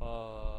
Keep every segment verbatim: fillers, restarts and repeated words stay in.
아...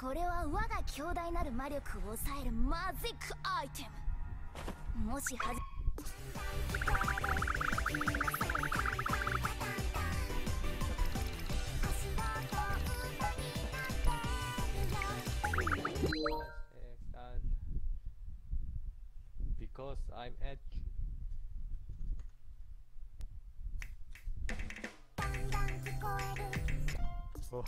これは我が強大なる魔力を抑えるマジックアイテム。もしはじBecause I'm at Oh.「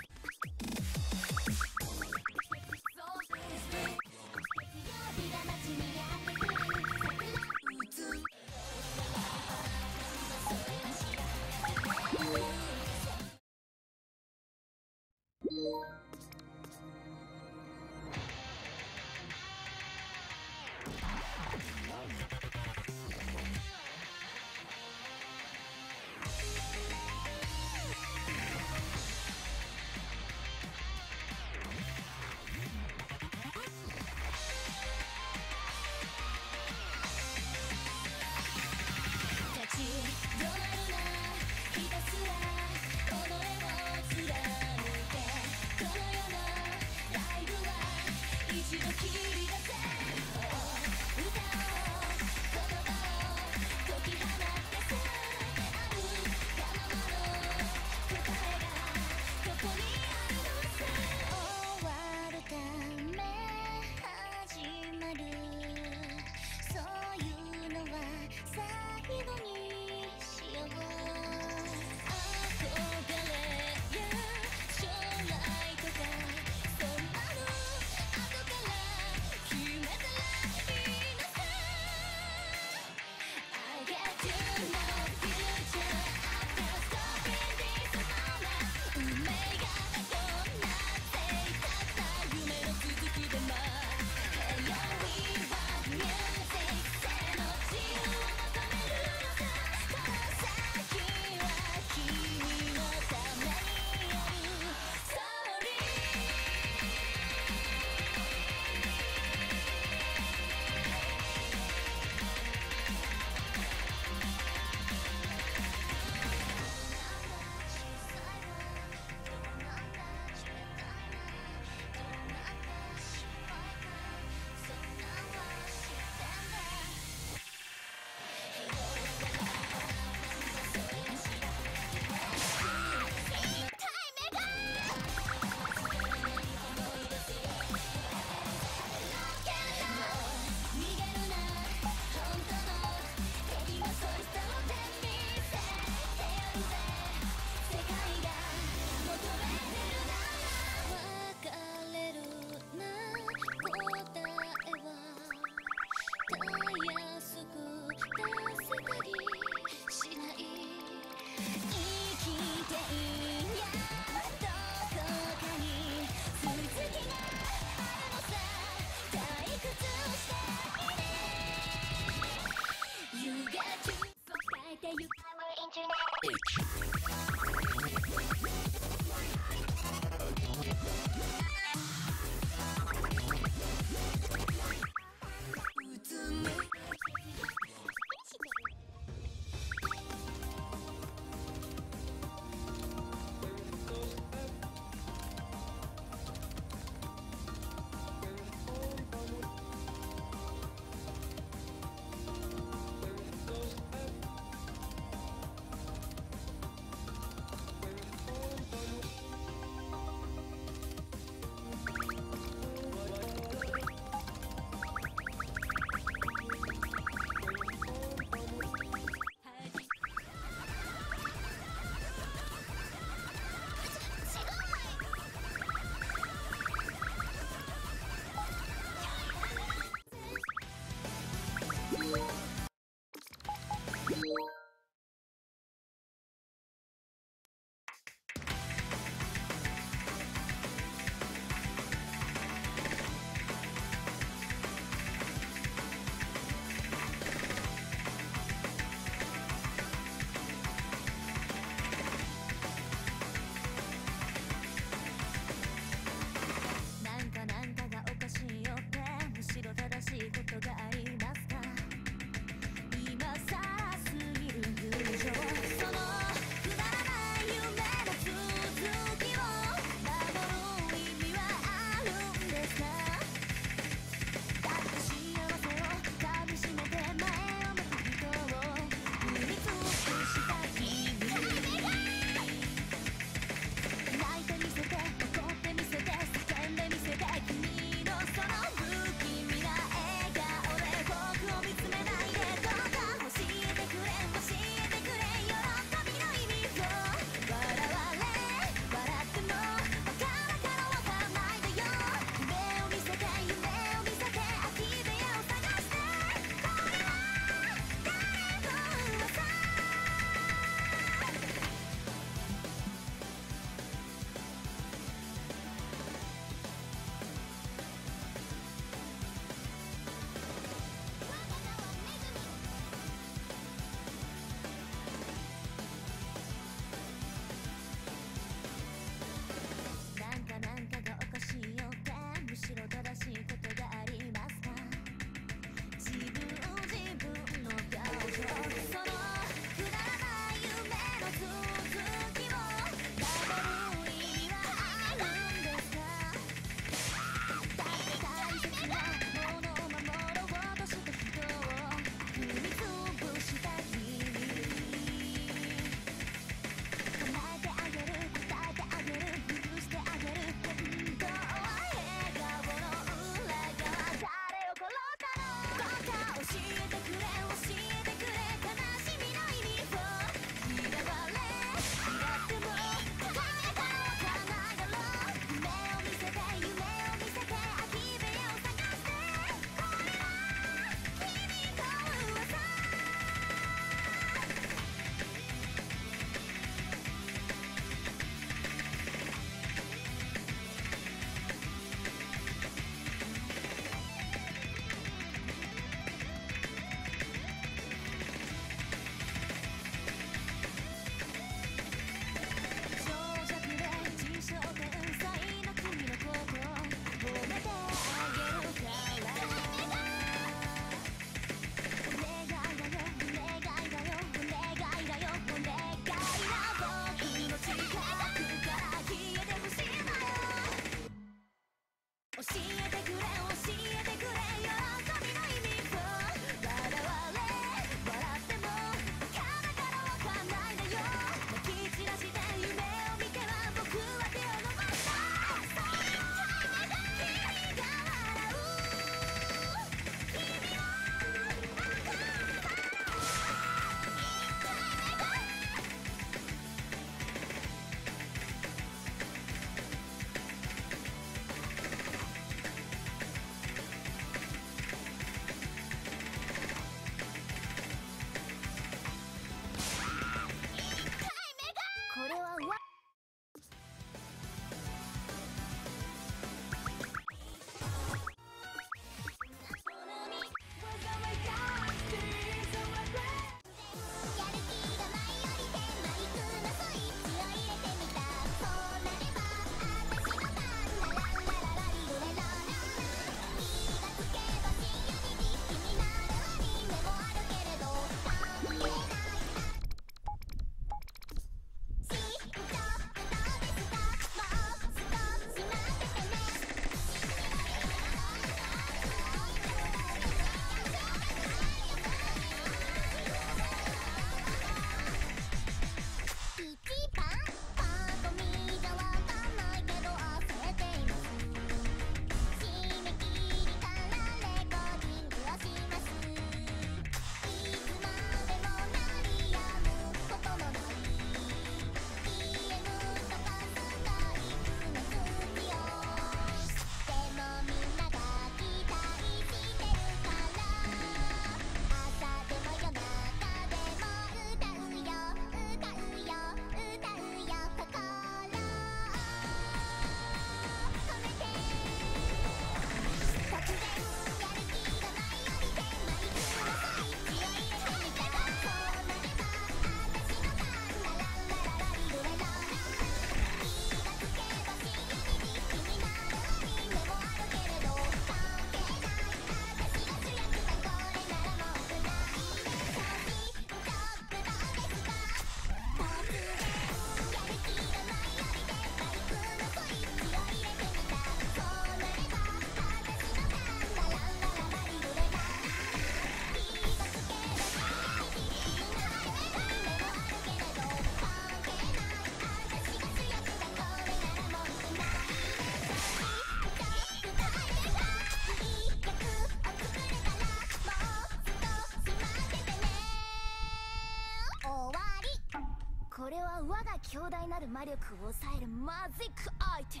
は我が強大なる魔力を抑えるマジックアイテ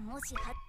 ム。もしは「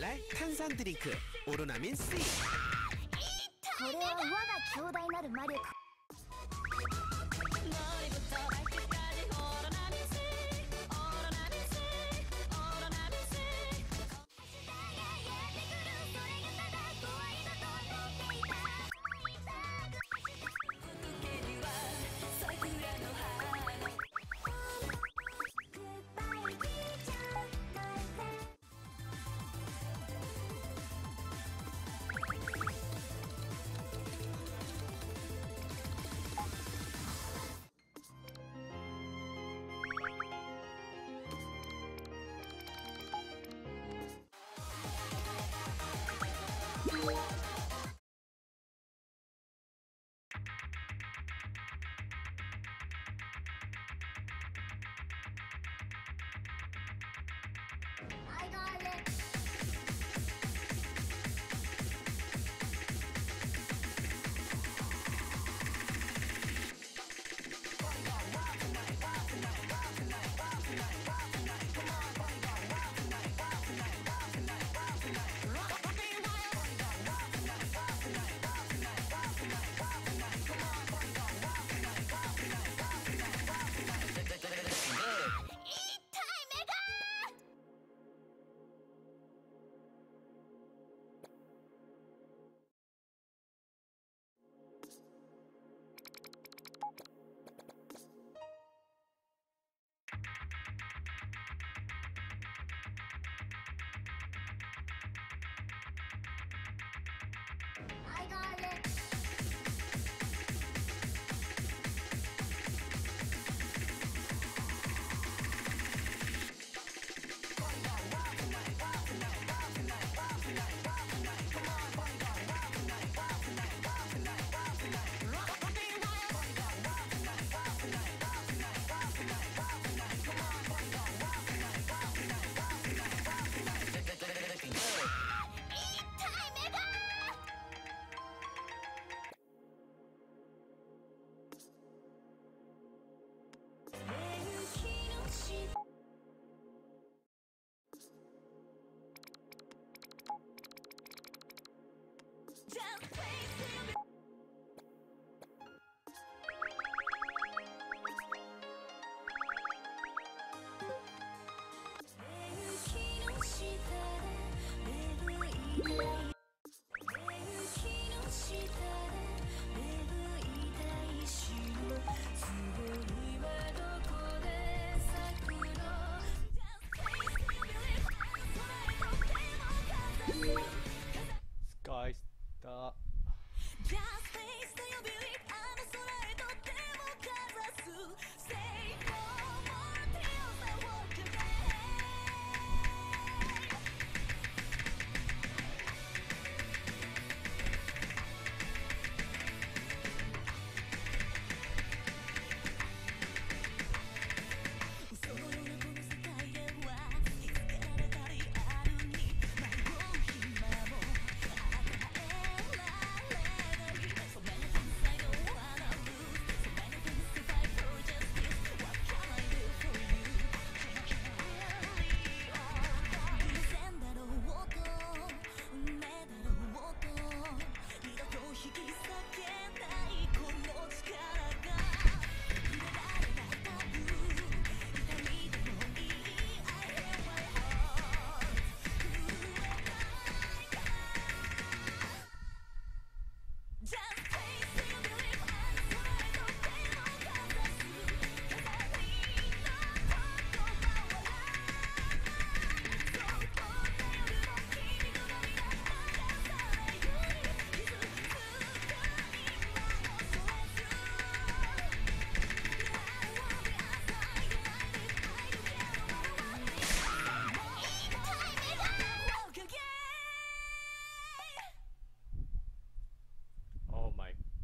날랄 탄산 드링크 오로나민 C.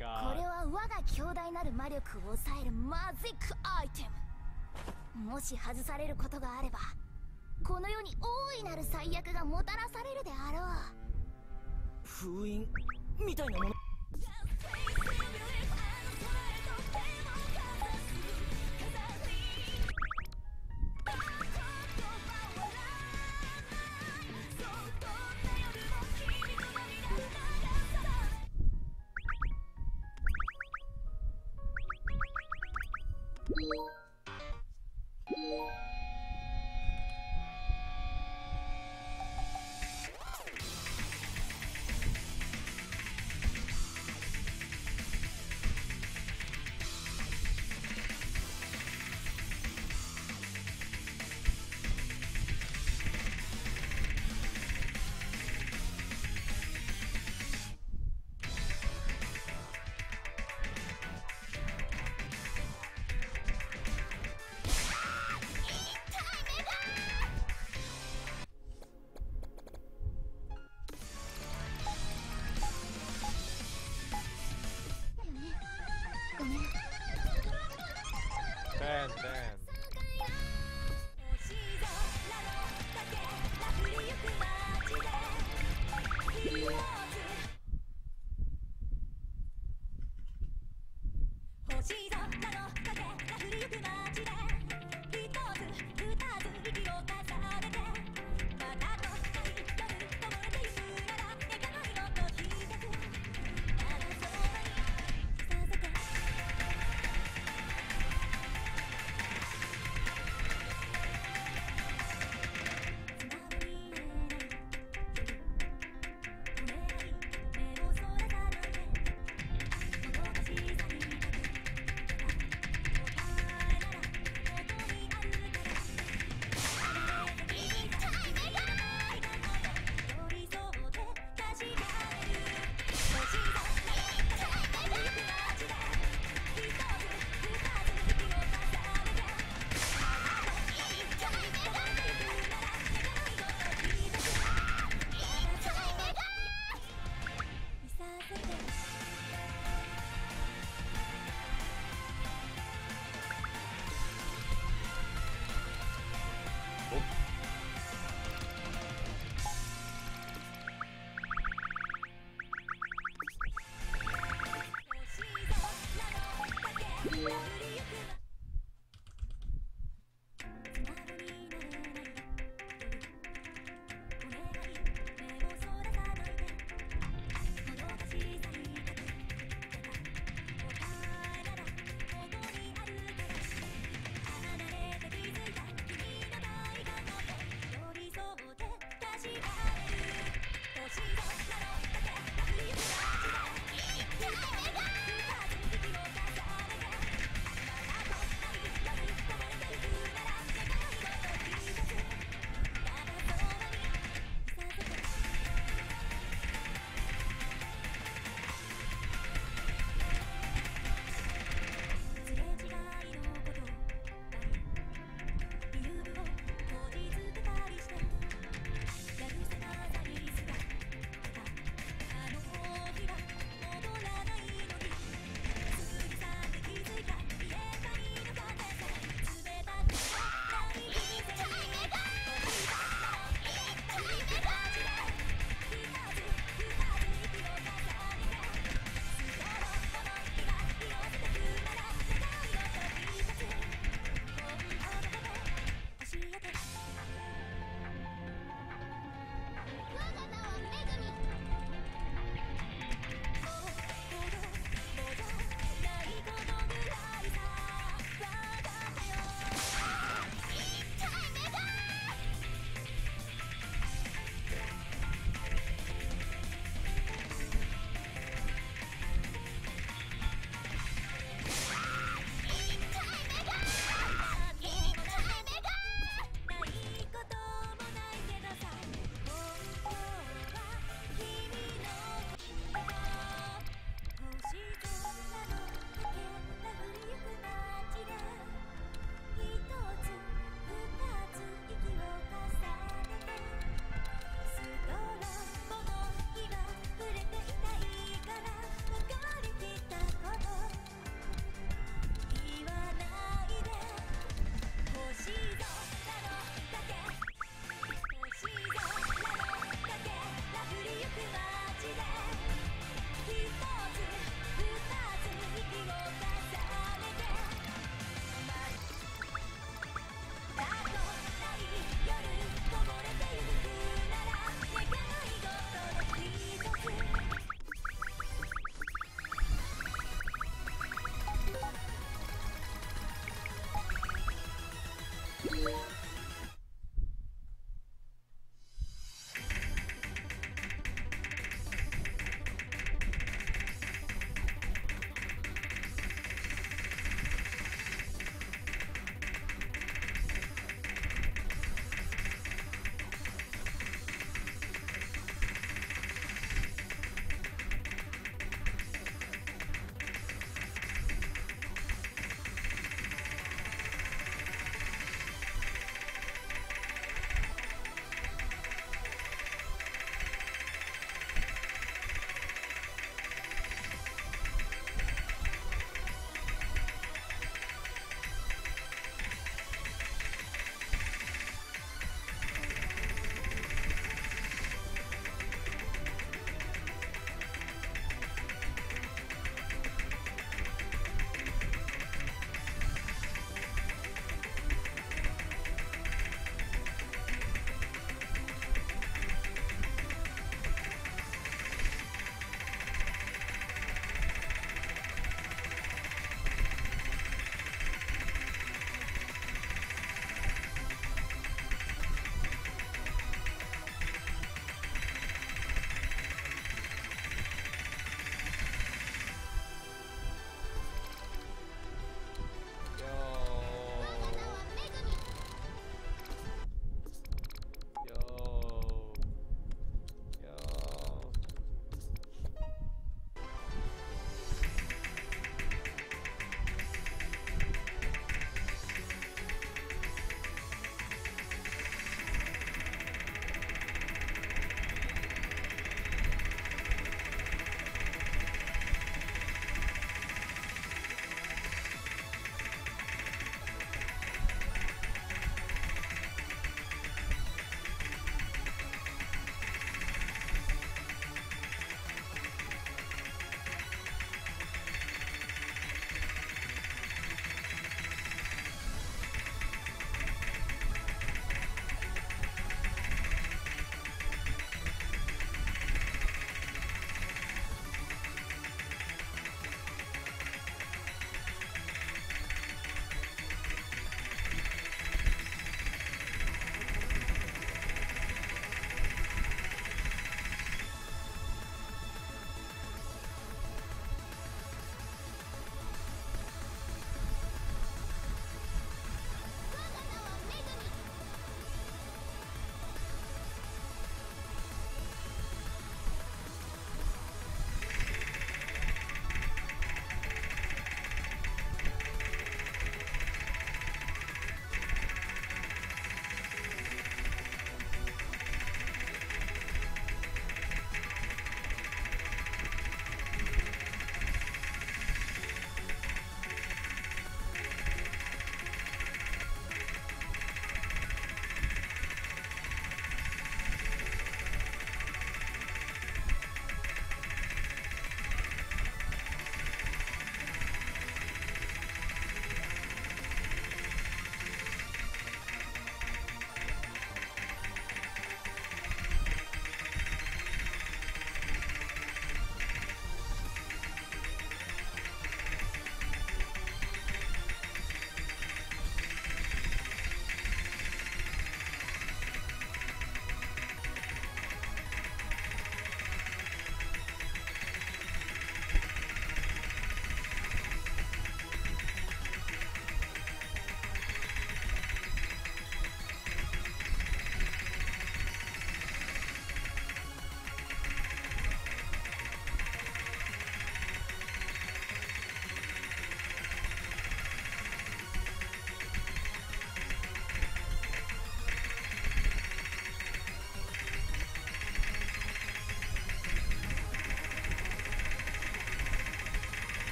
これは我が強大なる魔力。 強大なる魔力を抑えるマジックアイテム。もし外されることがあれば、この世に大いなる災厄がもたらされるであろう。封印みたいなもの。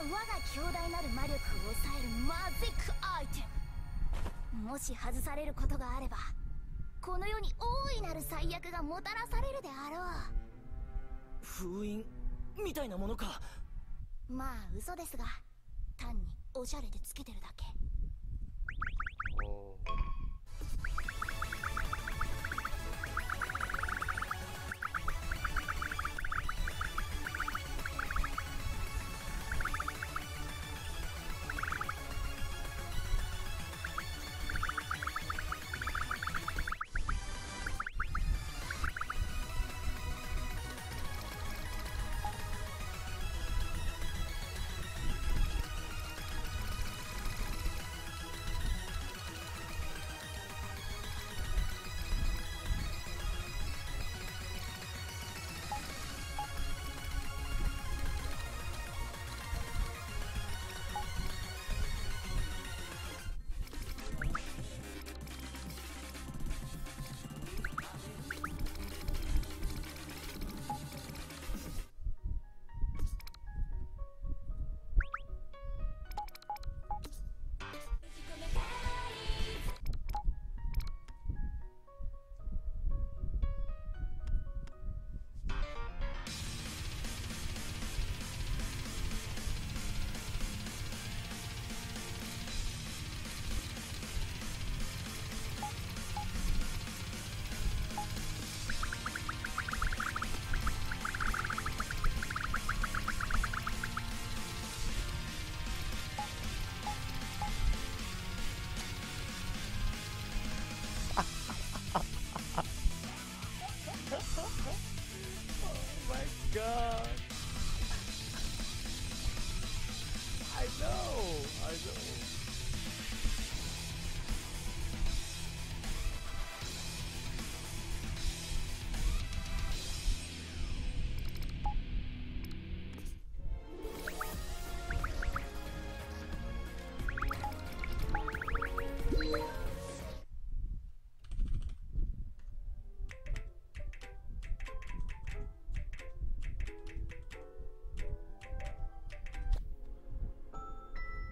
我が強大なる魔力を抑えるマジックアイテム。もし外されることがあれば、この世に大いなる災厄がもたらされるであろう。封印みたいなものか。まあ嘘ですが、単におしゃれでつけてるだけ。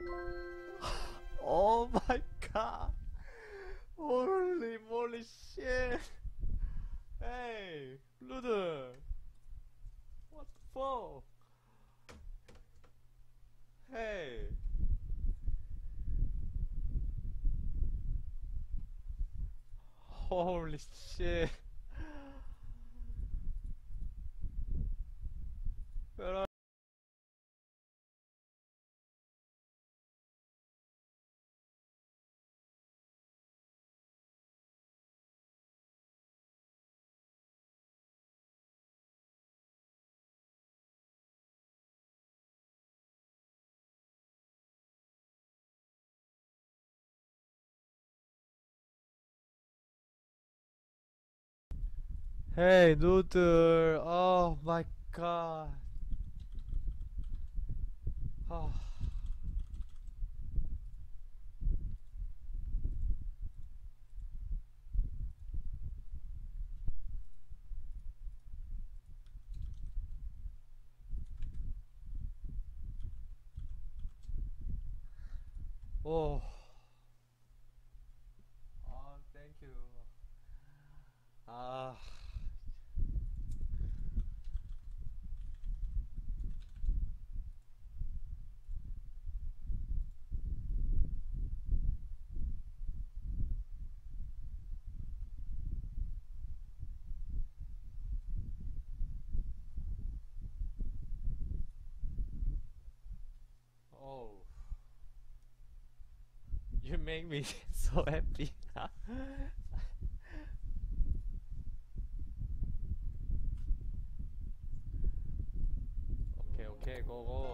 おOh my god! Holy moly shit! Hey, Ludo! What the fuck? Hey! Holy shit! Hey, Luther! Oh my god! Oh. Oh. Oh, thank you. Ah. You make me so happy. Okay, okay, go, go.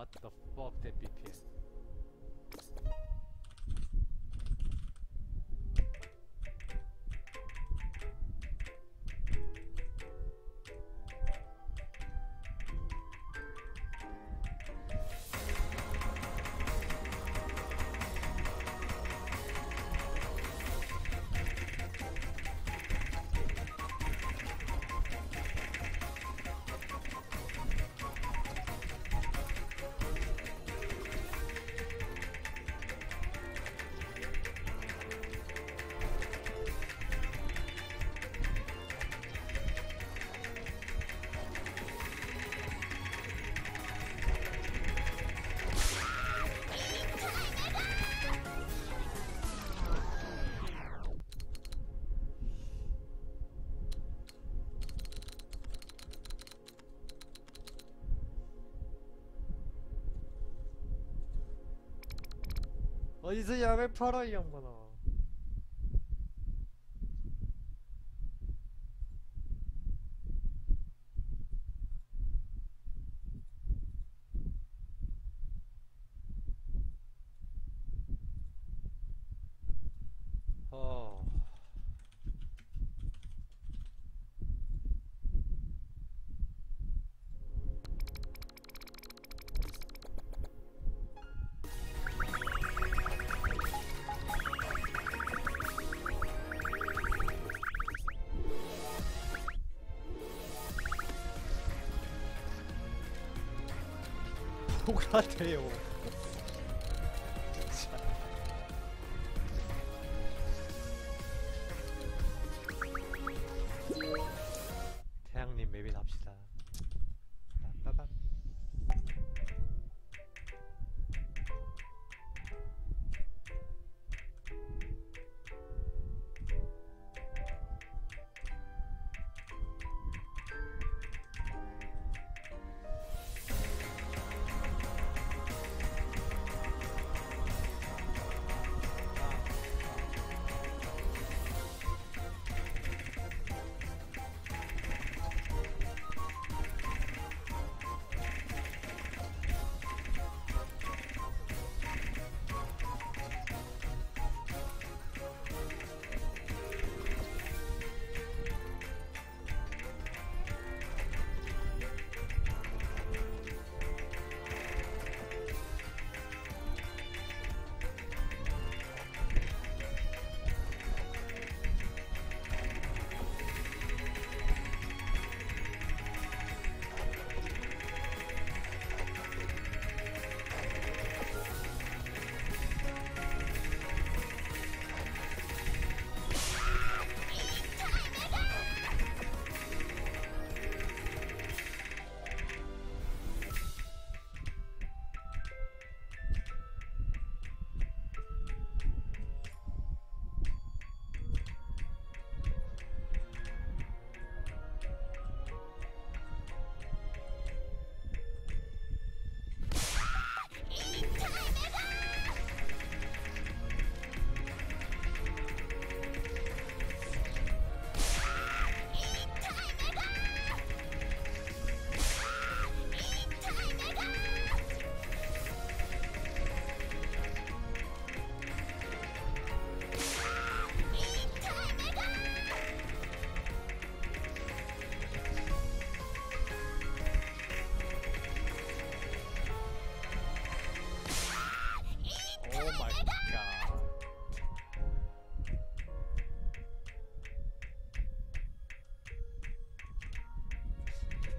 What the fuck, that B P M? 어디서 야매 팔아 이 양반아. 똑같아요. 태양님 맵이 납시다. 빰빠밤.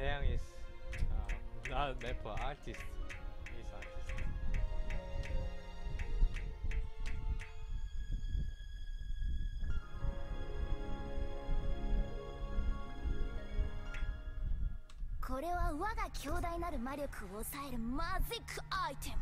Yang is uh, not a rapper, artist. He's artist. This is our brother's magic to control magic item.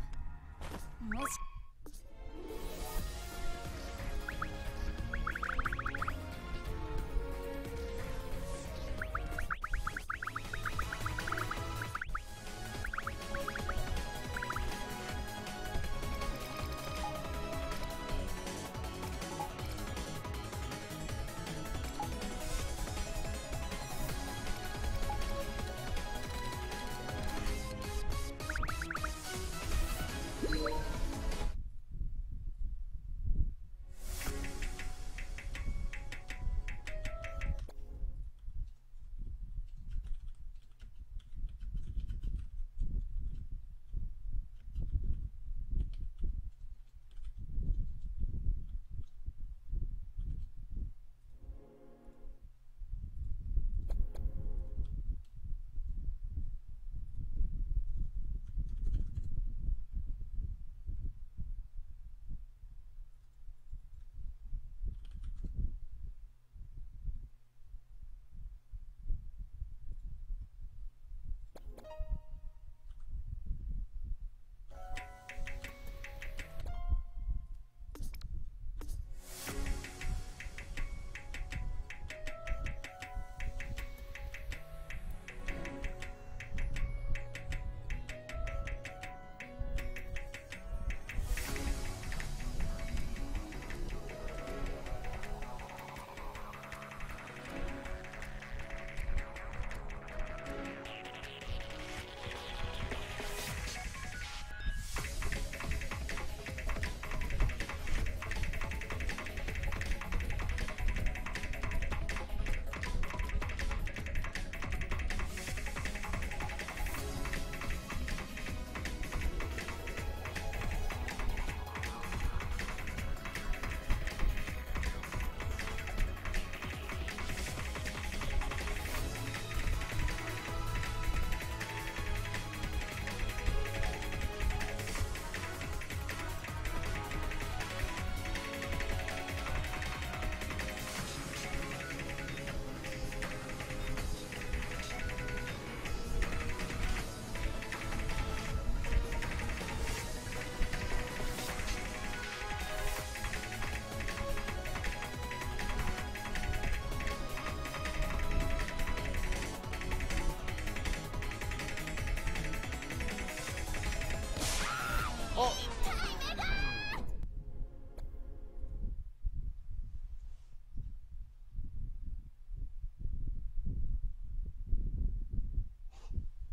어?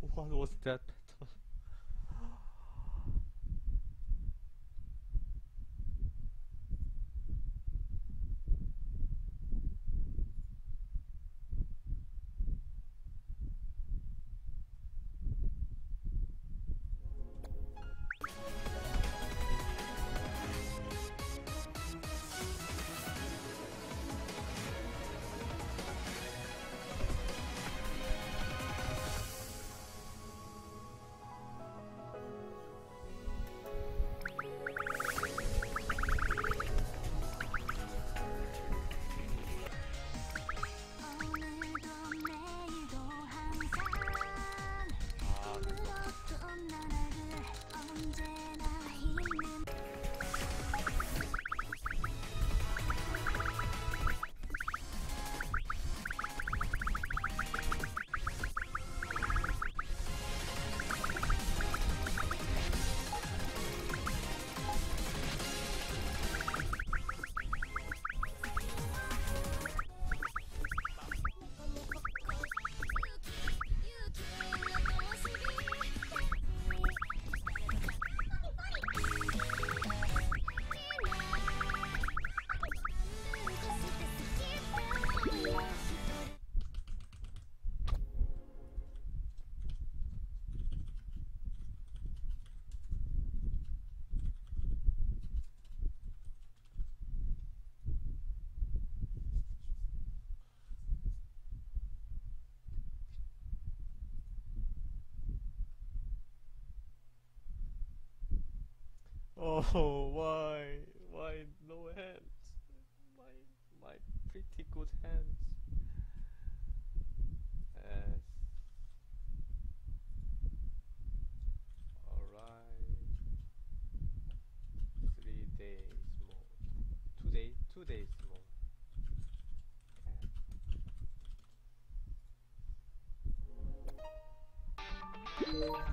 What was that? Oh, why, why no hands? My, my pretty good hands. Yes. All right. Three days more. Two days. Two days more. Yes.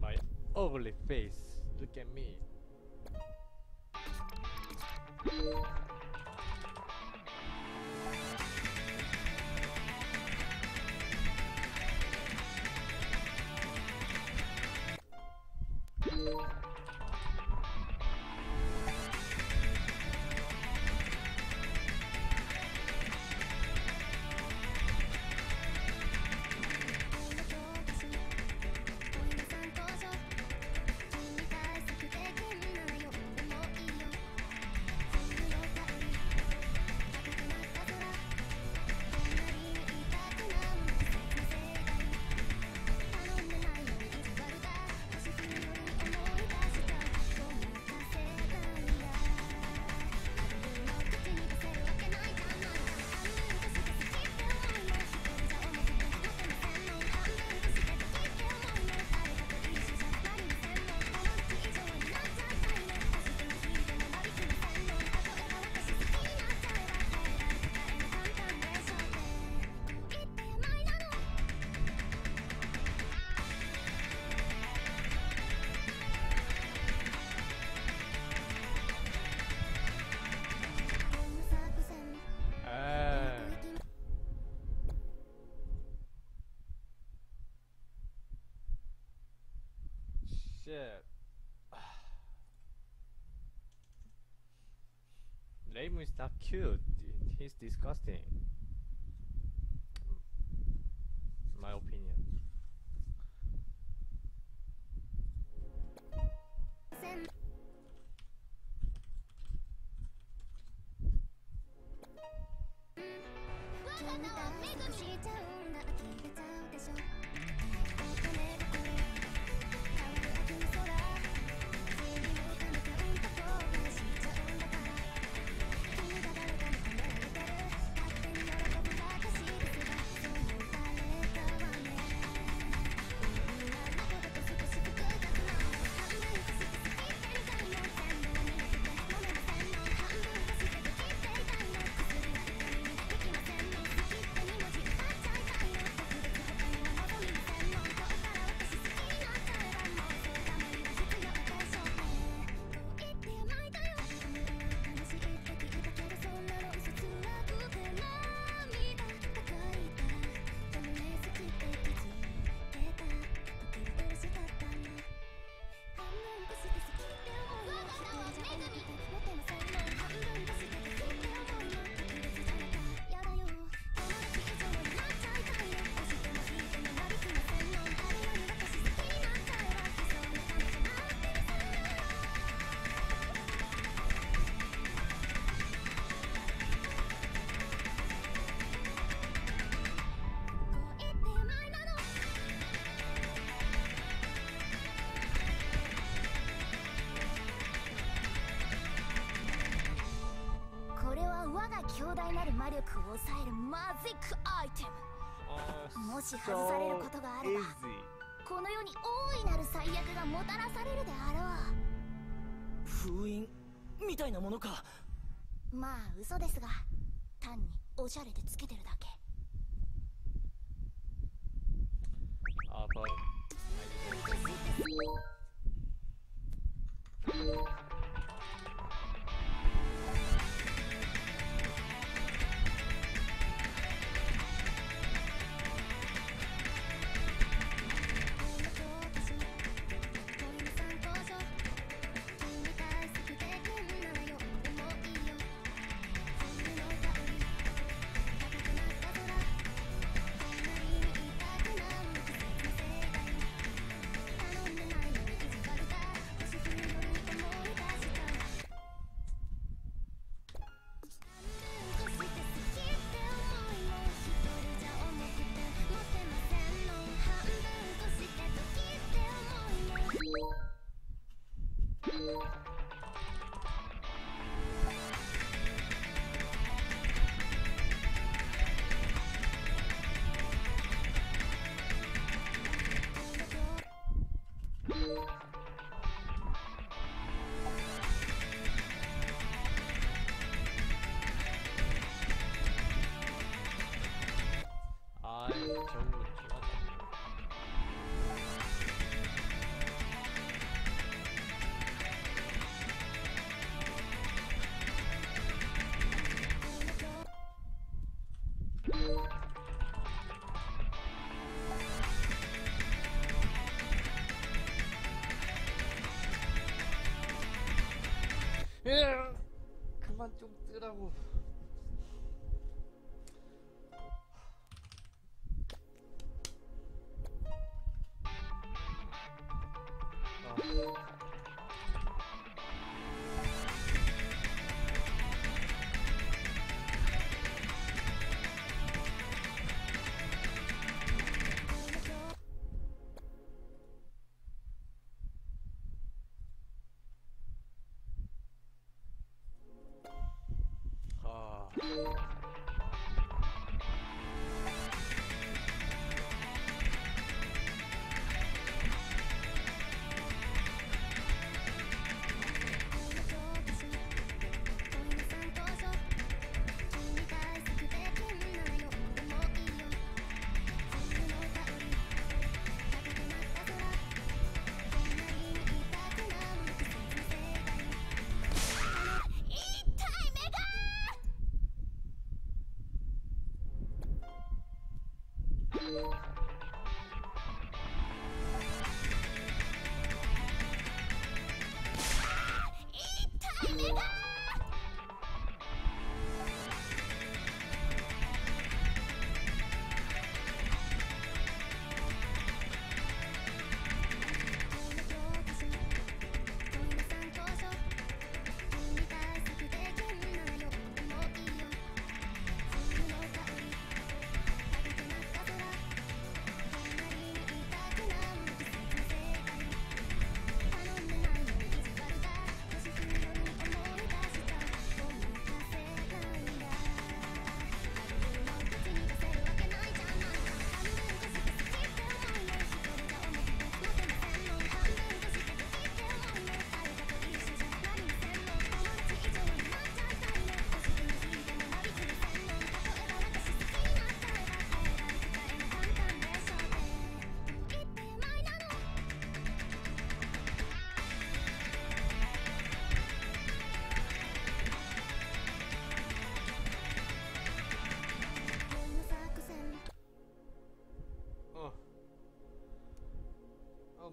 My ugly face, look at me. name is not cute. He's disgusting. My opinion. So easy. この世に大いなる災厄がもたらされるであろう。封印みたいなものか。まあ嘘ですが、単におしゃれでつけてるだけ。あ、バイ。그만 좀 뜨라고.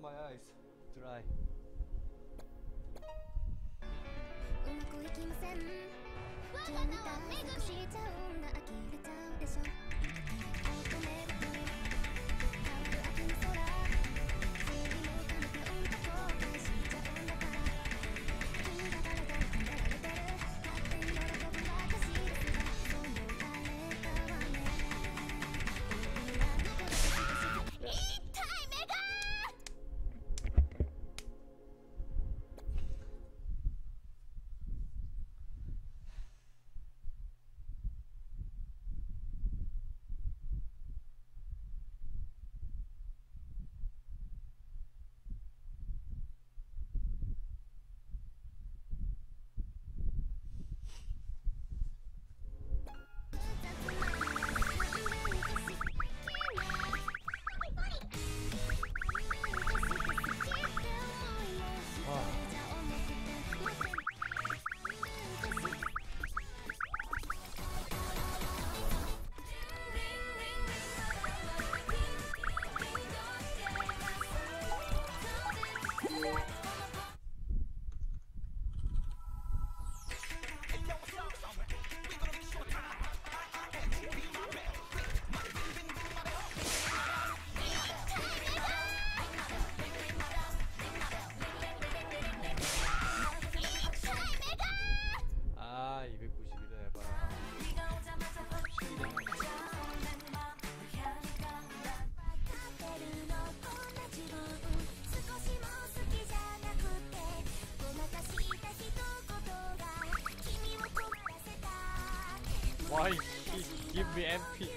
my eyes. Dry. Why he give me M P?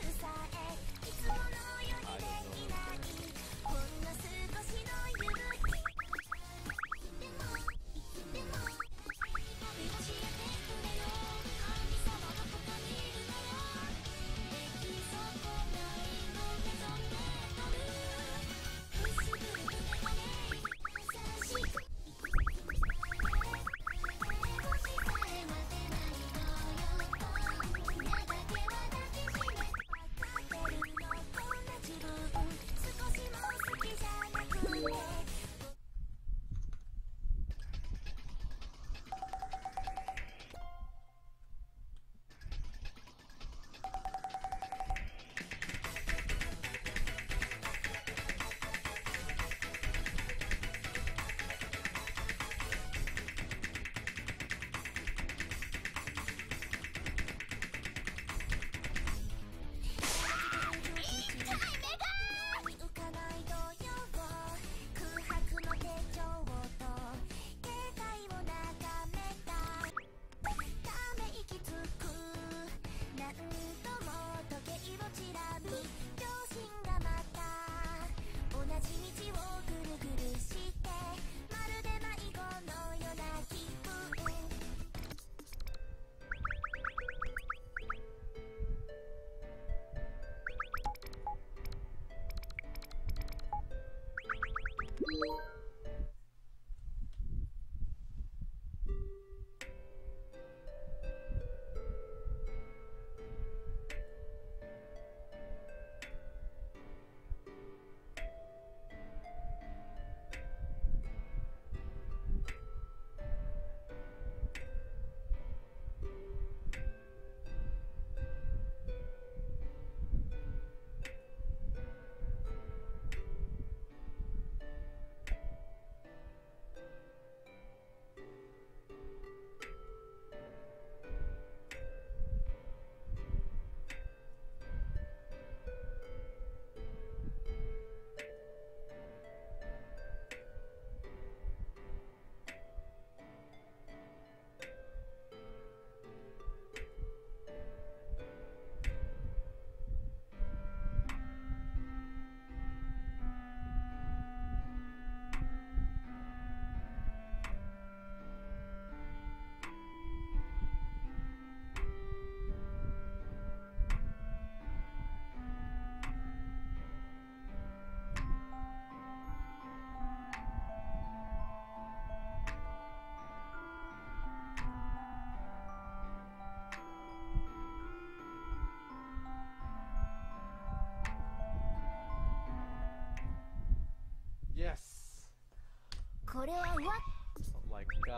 これはわっ。Oh my god.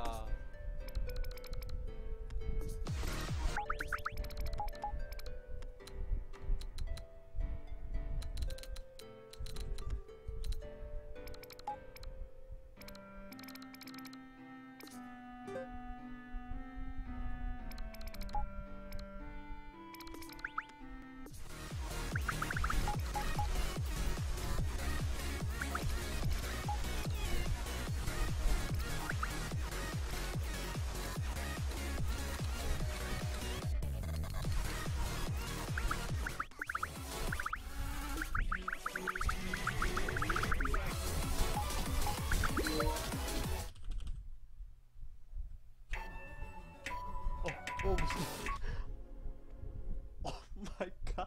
Oh my god,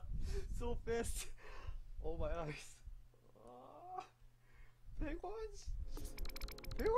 so fast! Oh my eyes! Ah, big ones! Big ones!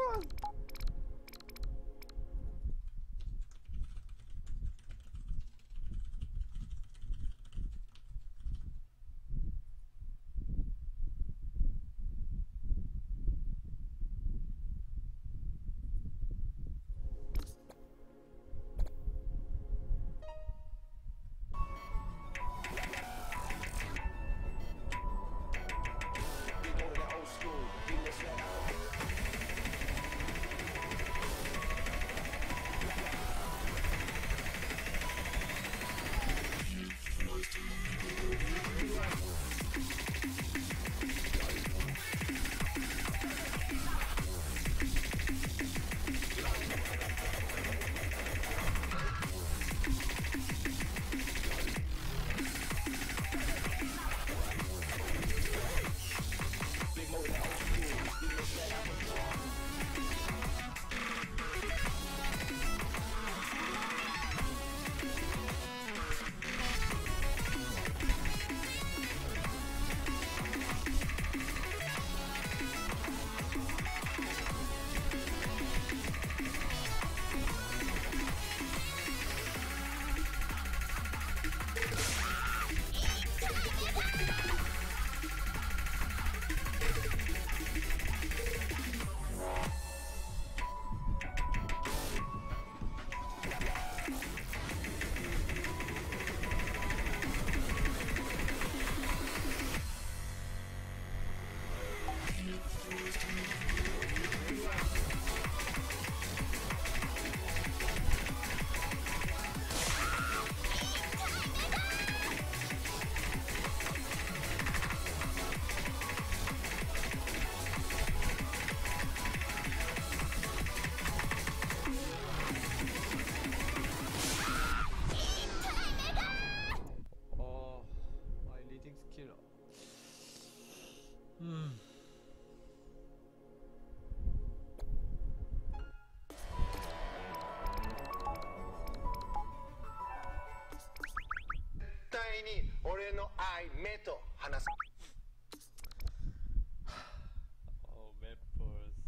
I met to Hanas. Oh, map first,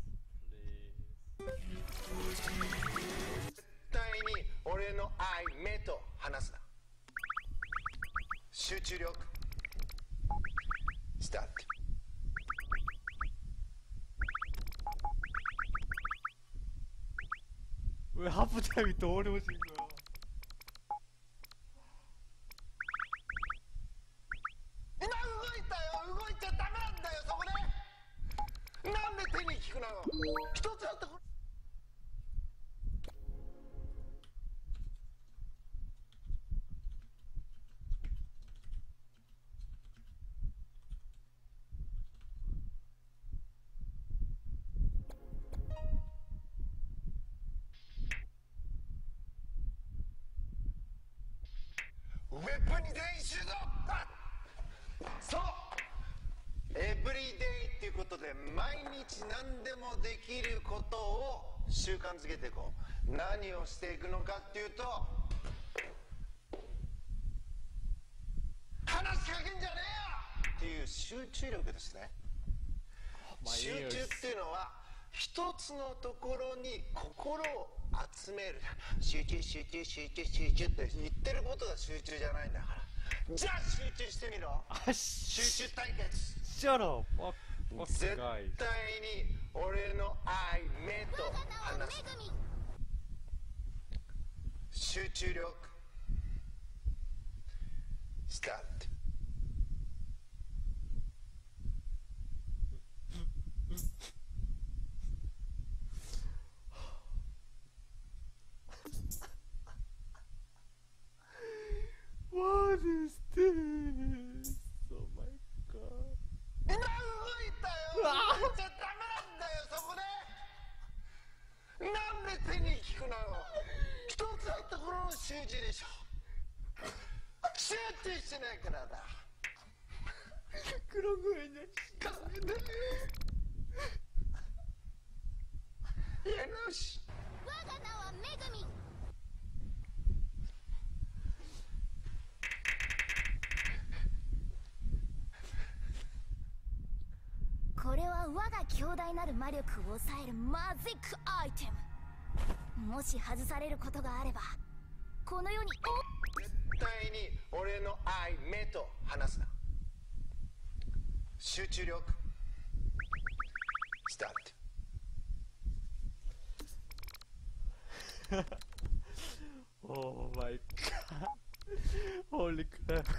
please. 絶対に俺の愛目と話すな。集中力。スタート。왜 하프 타임이 더 어려워진 거야?何をしていくのかっていうと、話しかけんじゃねえよっていう集中力ですね。集中っていうのは一つのところに心を集める。集中集中集中集中って言ってることが集中じゃないんだから。じゃあ集中してみろ。集中対決。Shut up. 絶対に俺の愛目と話す。集中力スタート。What is this? Oh my god. 今動いたよ。じゃダメなんだよそこで。なんで手に聞くのよ。一つのところの集中でしょ。集中してないからだ。黒声にした。やのし。我が名はめぐみ。これは我が強大なる魔力を抑えるマジックアイテム。もし外されることがあればこの世に絶対に俺の愛目と話すな。集中力スタート。オーマイガーホーリークラップ。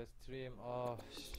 the stream. Oh shit.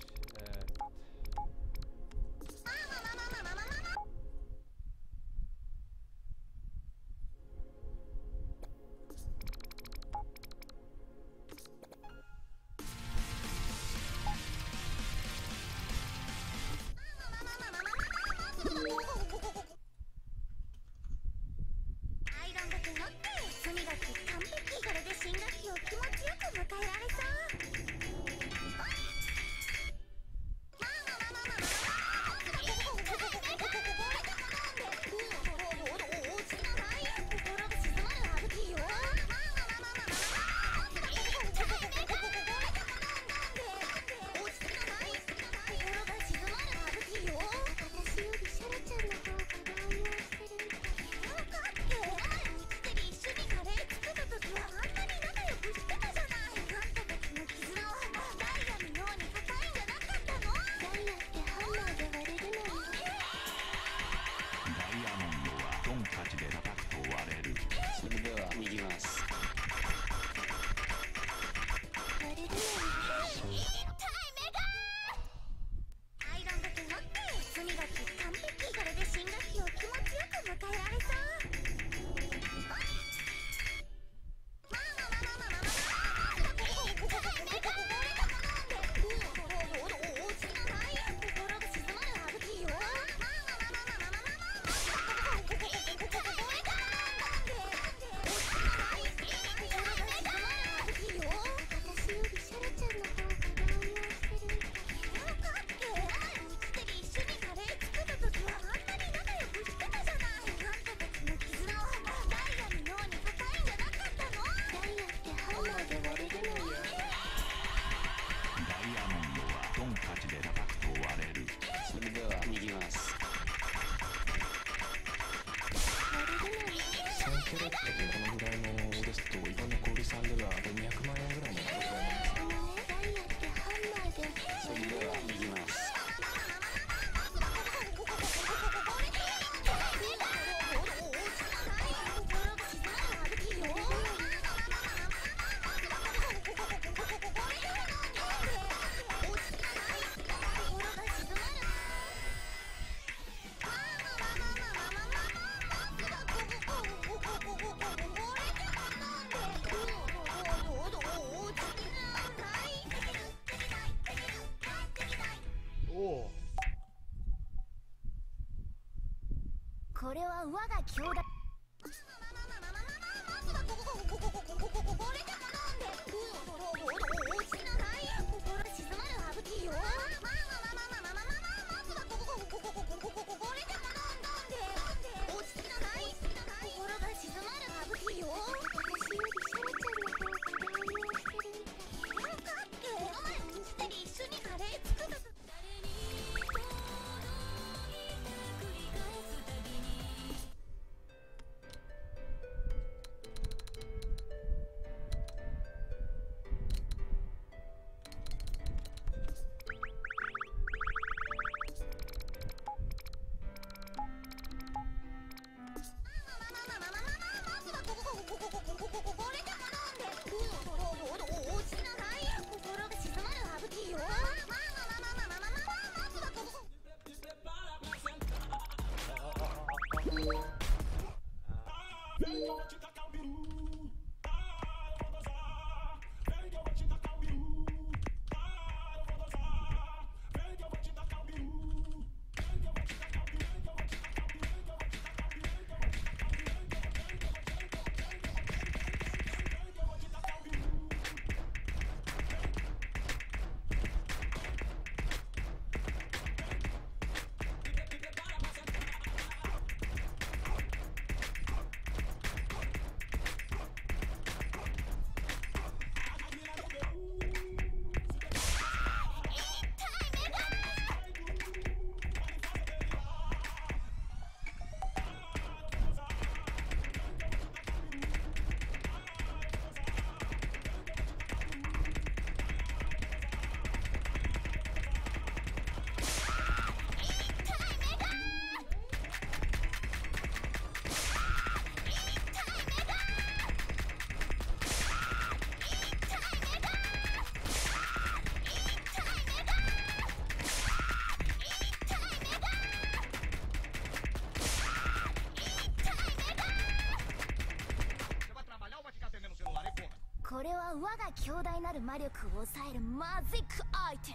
これは我が強大なる魔力を抑えるマジックアイテ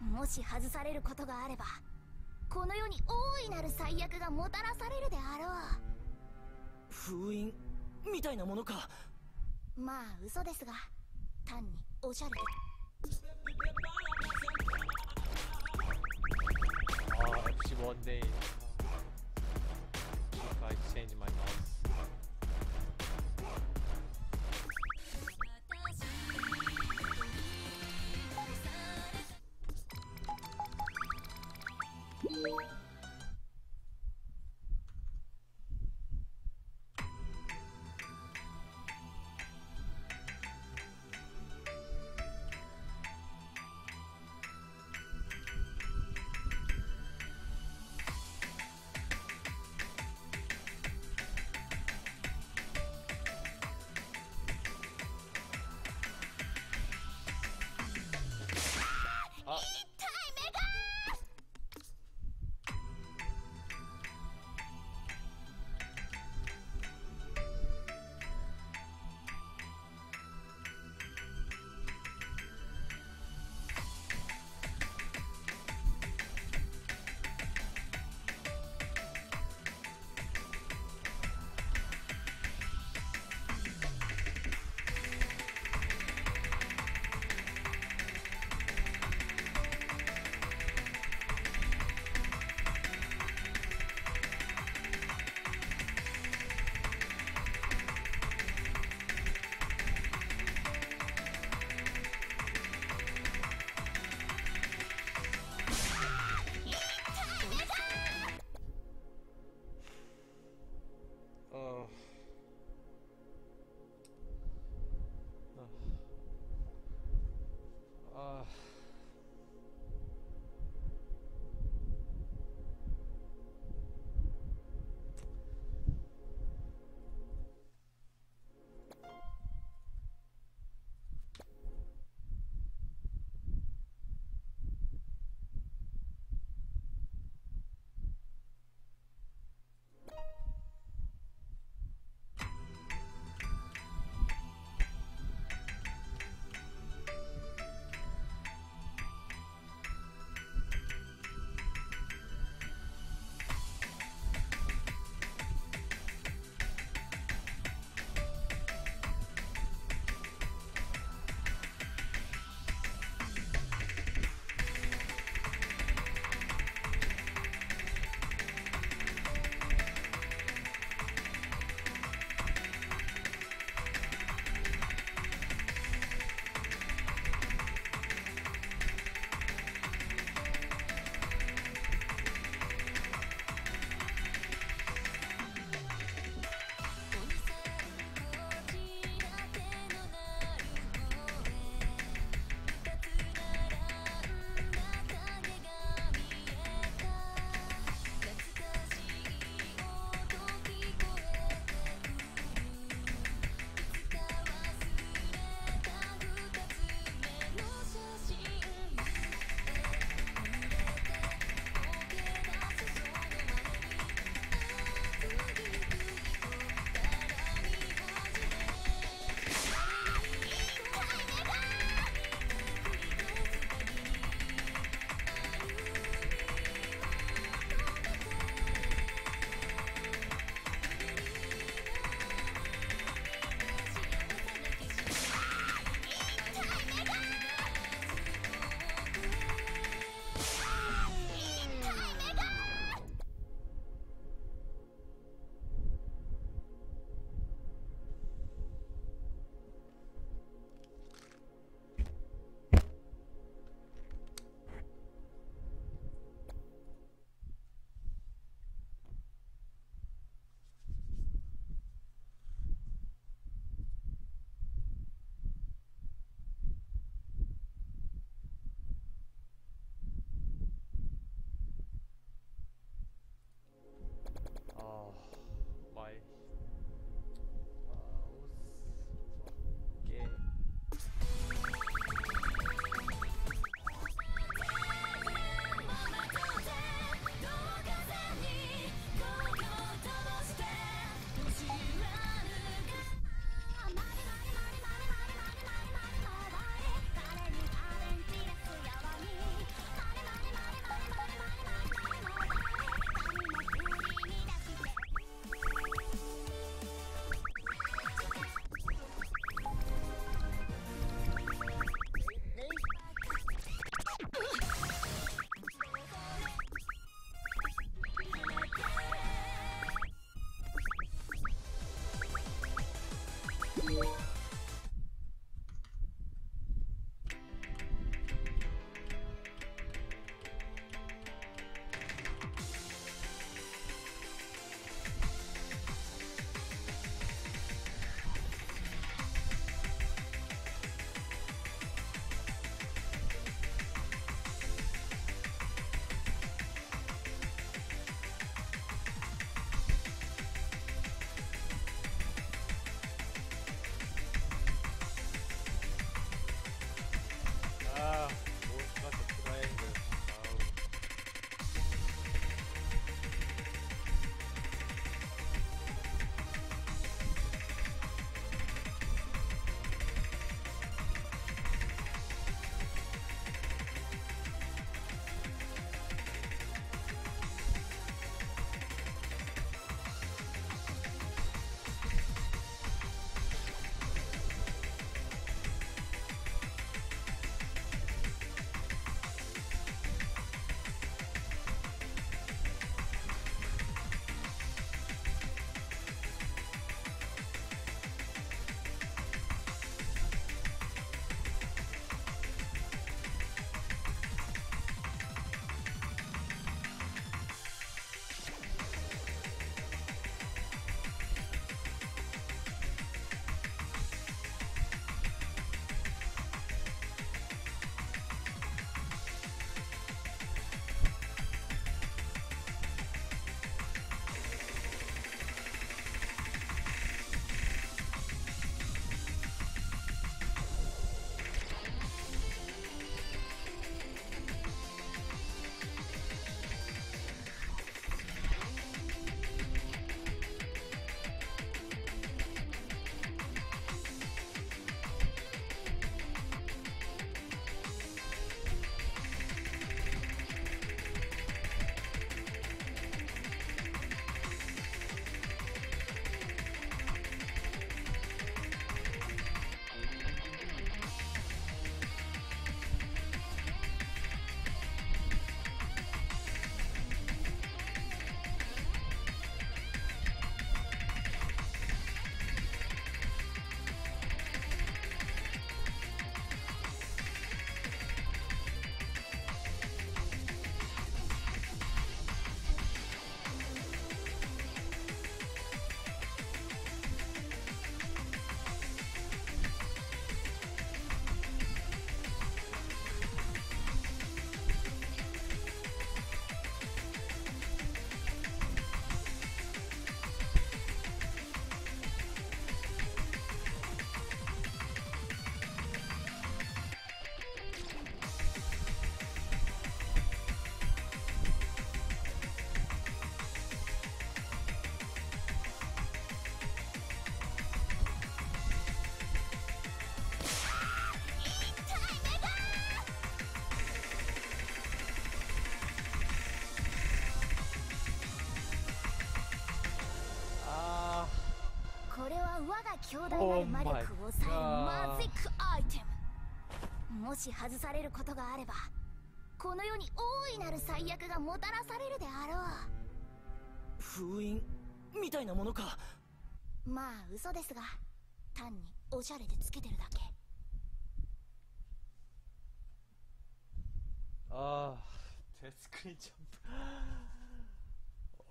ム。もし外されることがあればこの世に大いなる災厄がもたらされるであろう。封印みたいなものか。まあ嘘ですが単におしゃれで。ああ、私one day I change my mouse. Oh my God.もし外されることがあれば、この世に大いなる災厄がもたらされるであろう。封印みたいなものか。まあ嘘ですが、単におしゃれでつけてるだけ。ああ、手作りジャ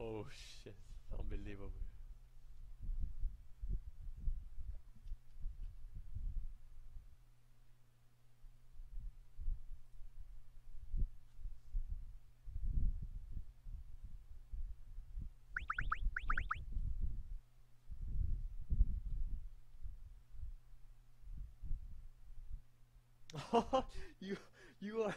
ンプ。Oh shit, unbelievable.you, you are.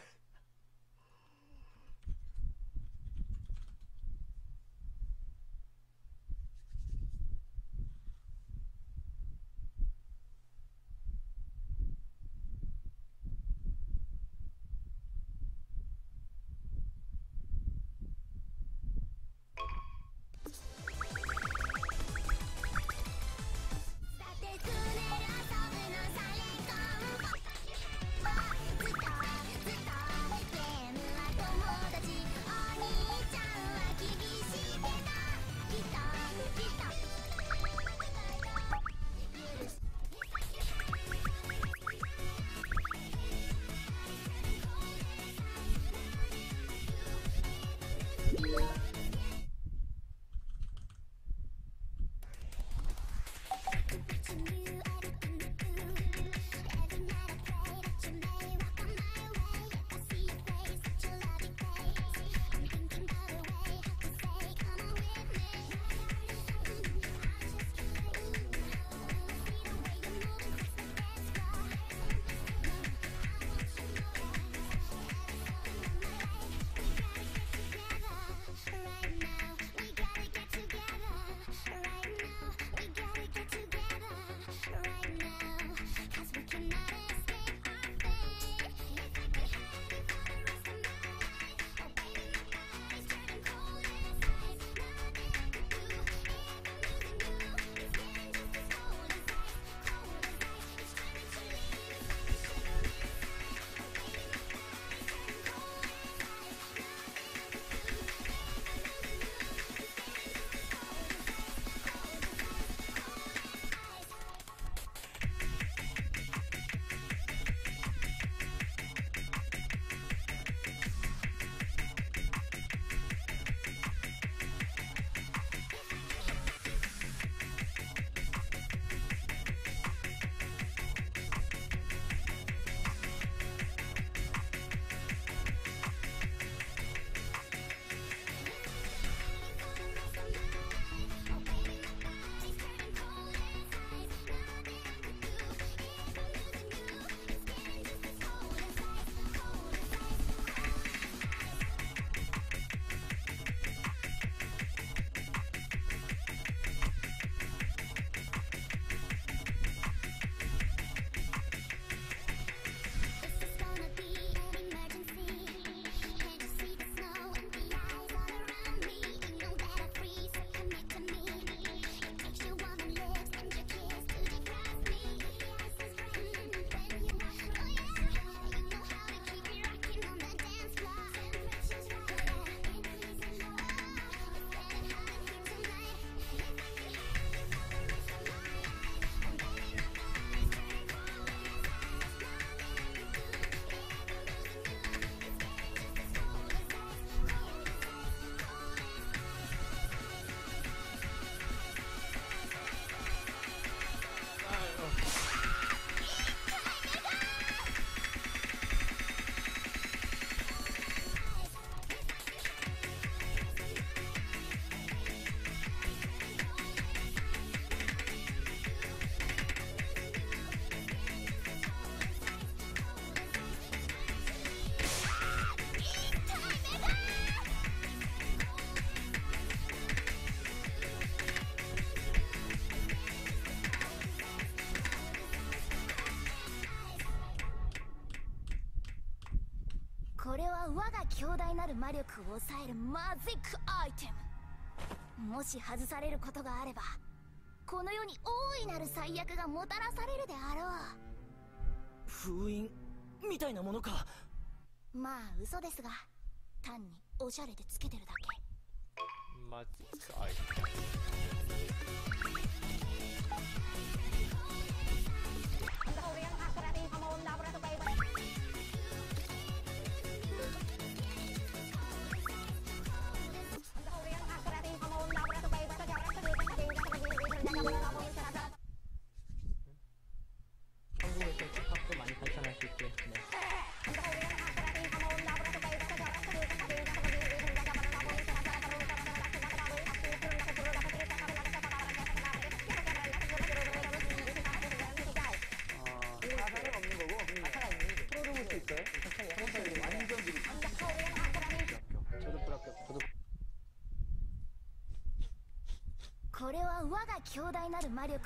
Stop. 我が強大なる魔力を抑えるマジックアイテム。もし外されることがあれば、この世に大いなる災厄がもたらされるであろう。封印みたいなものか。まあ嘘ですが、単におしゃれでつけてるだけ。マジックアイテム。これは我が強大なる魔力を。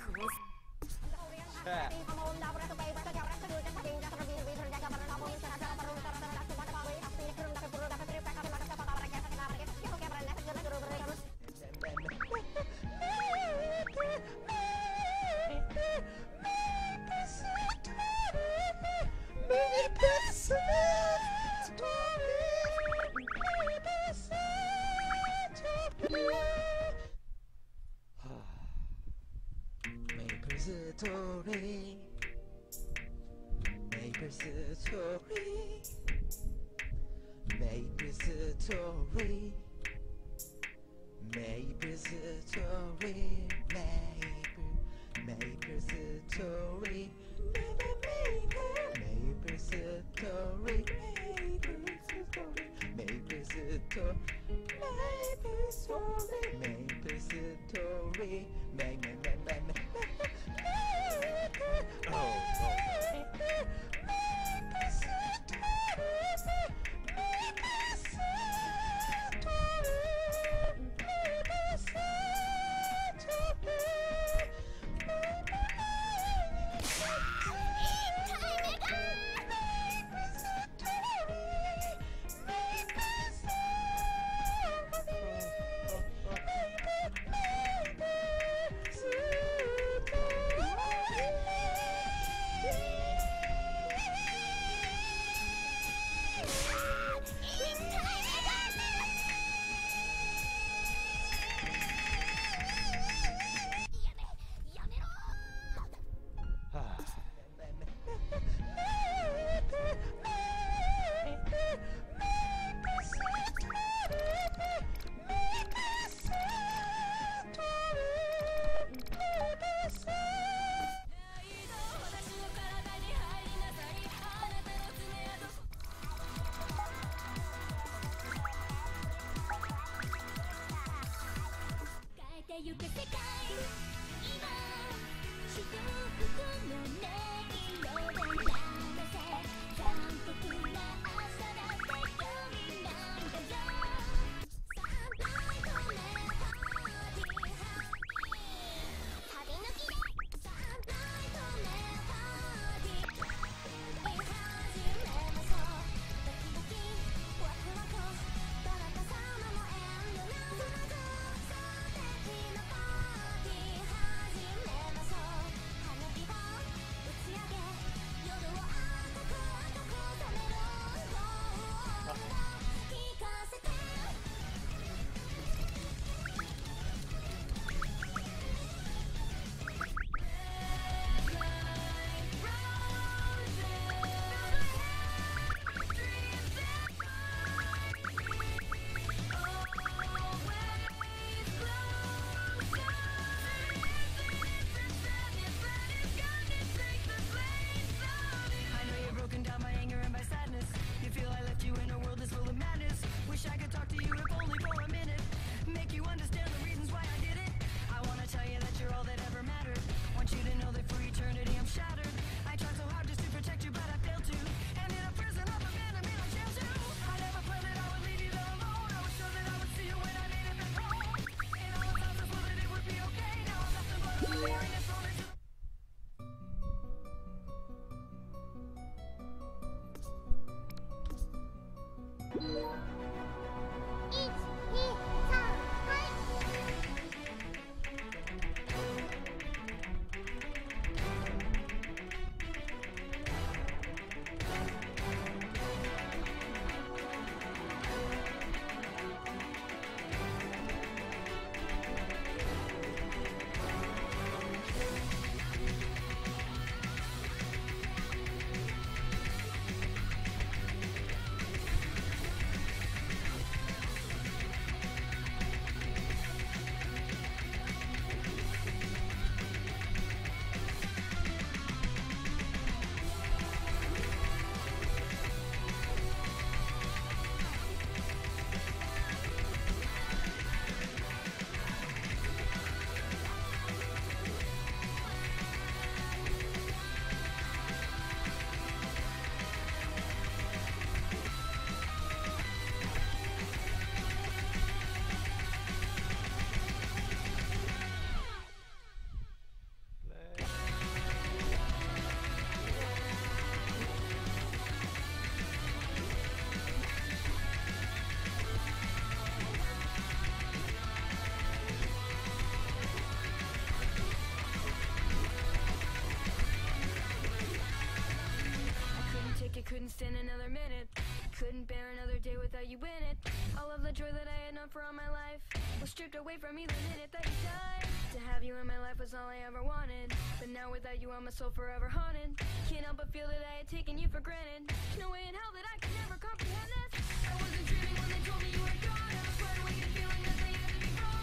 couldn't stand another minute. Couldn't bear another day without you in it. All of the joy that I had known for all my life was stripped away from me the minute that you died. To have you in my life was all I ever wanted, but now without you I'm a soul forever haunted. Can't help but feel that I had taken you for granted. There's no way in hell that I could never comprehend this. I wasn't dreaming when they told me you were gone. I was right away to feeling that they had to be wrong.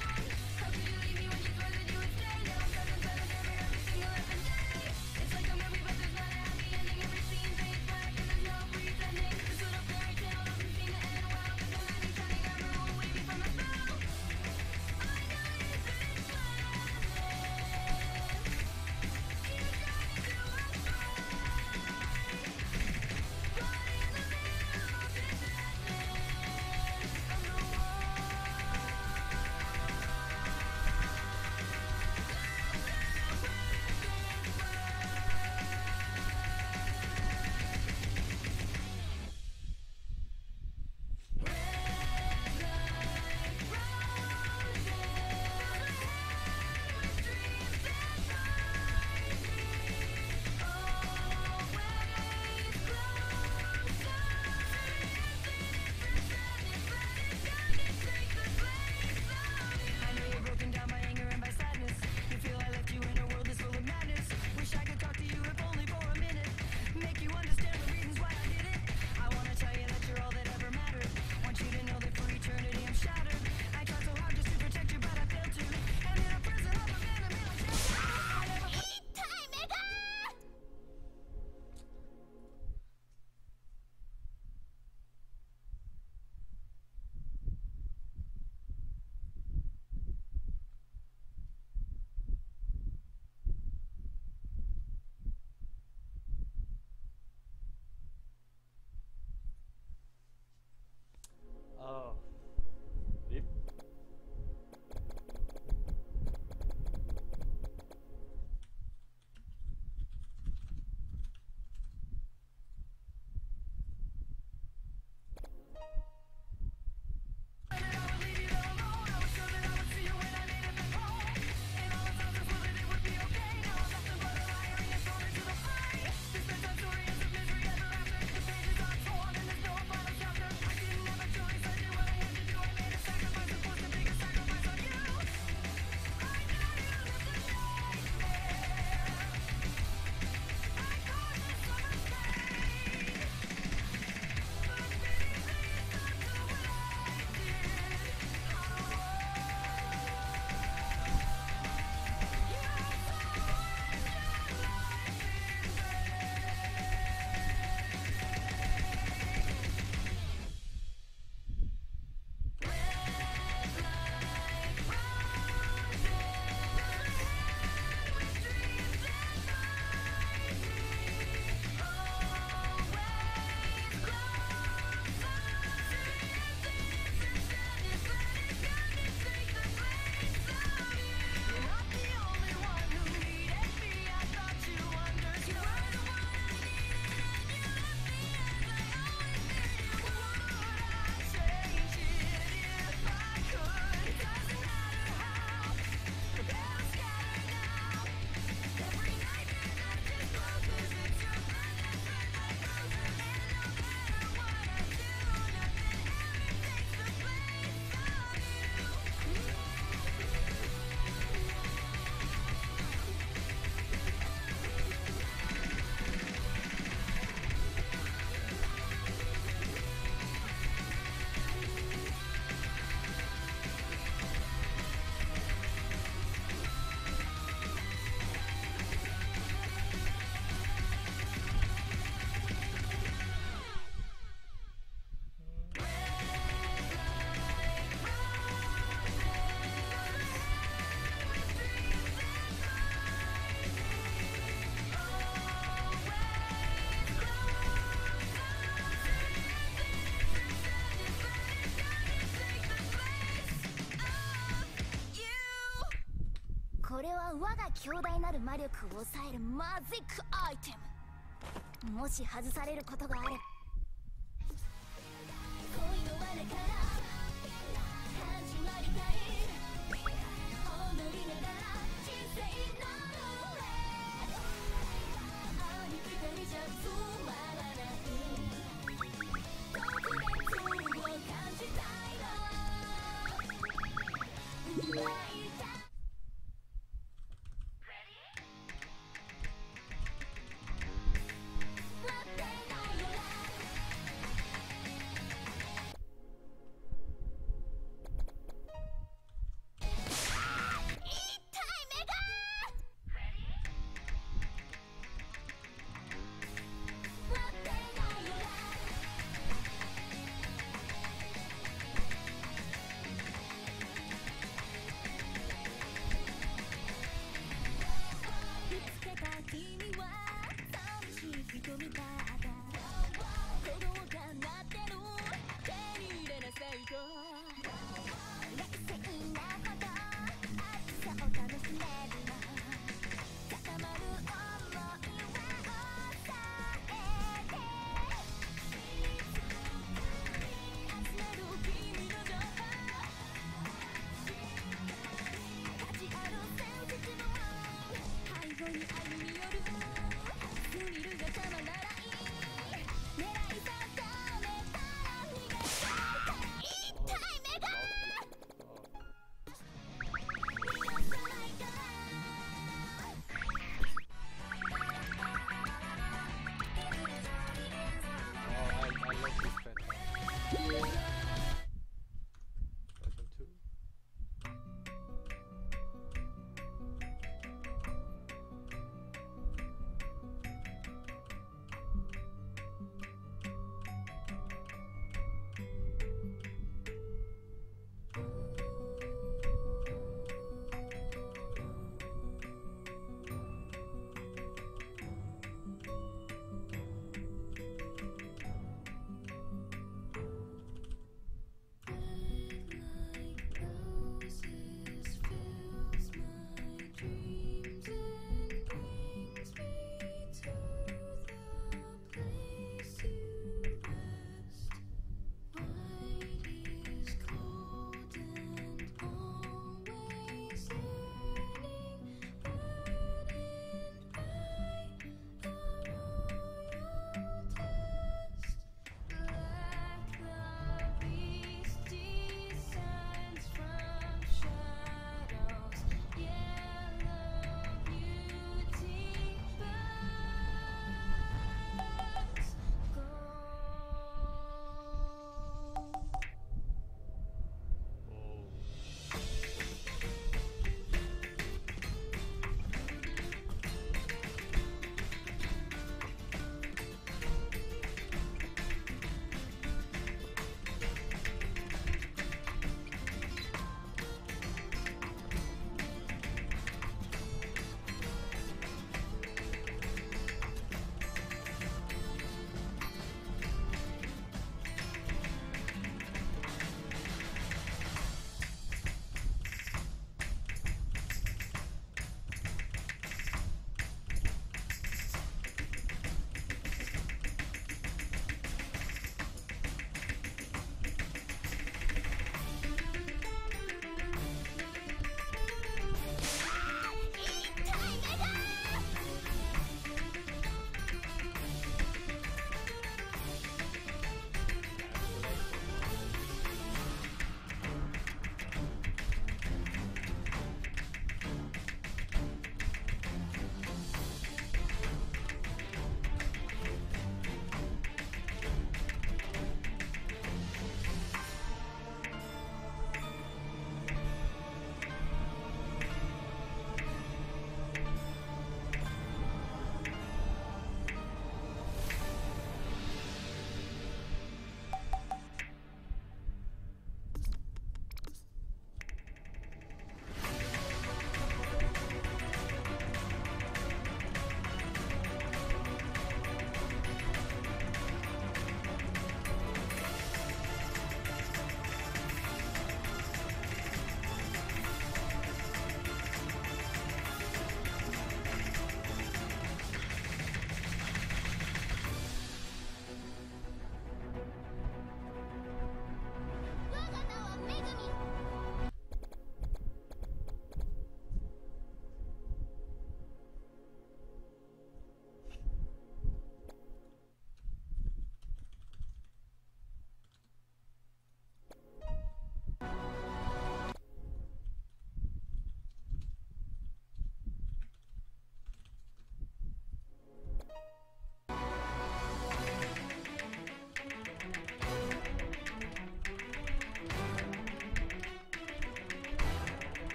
How could you leave me when you thought that you would stay? Now I'm stuck inside of every, every single every day. It's like a movie but there's not a happy ending. Every scene fades black and there's no pretending. This little fairy tale doesn't seem to end well, because anytime you ever will away me from the spell. I know you couldn't find it. You got me to a fight, but in the middle of this madness I'm the Oh. Yep.強大なる魔力を抑えるマジックアイテム。もし外されることがあれば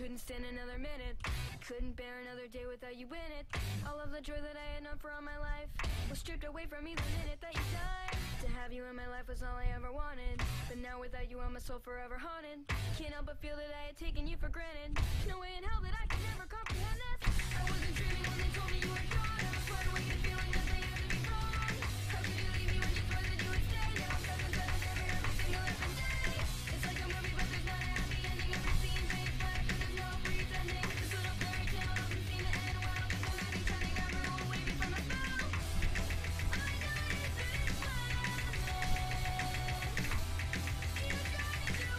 Couldn't stand another minute. Couldn't bear another day without you in it. All of the joy that I had known for all my life was stripped away from me the minute that you died. To have you in my life was all I ever wanted, but now without you I'm a soul forever haunted. Can't help but feel that I had taken you for granted. No way in hell that I could ever comprehend this. I wasn't dreaming when they told me you were gone. I was wide awake and feeling that they had to be wrong. How could you leave me when you thought that you would stay? Now I'm stuck inside of every, every single every day. It's like a movie but there's not a happy ending. Every scene's made fire cause there's no pretending. This little fairy tale doesn't seem to end well. There's no happy turning, I run away from my spell. I know it's been fun. You got to us right. Right in the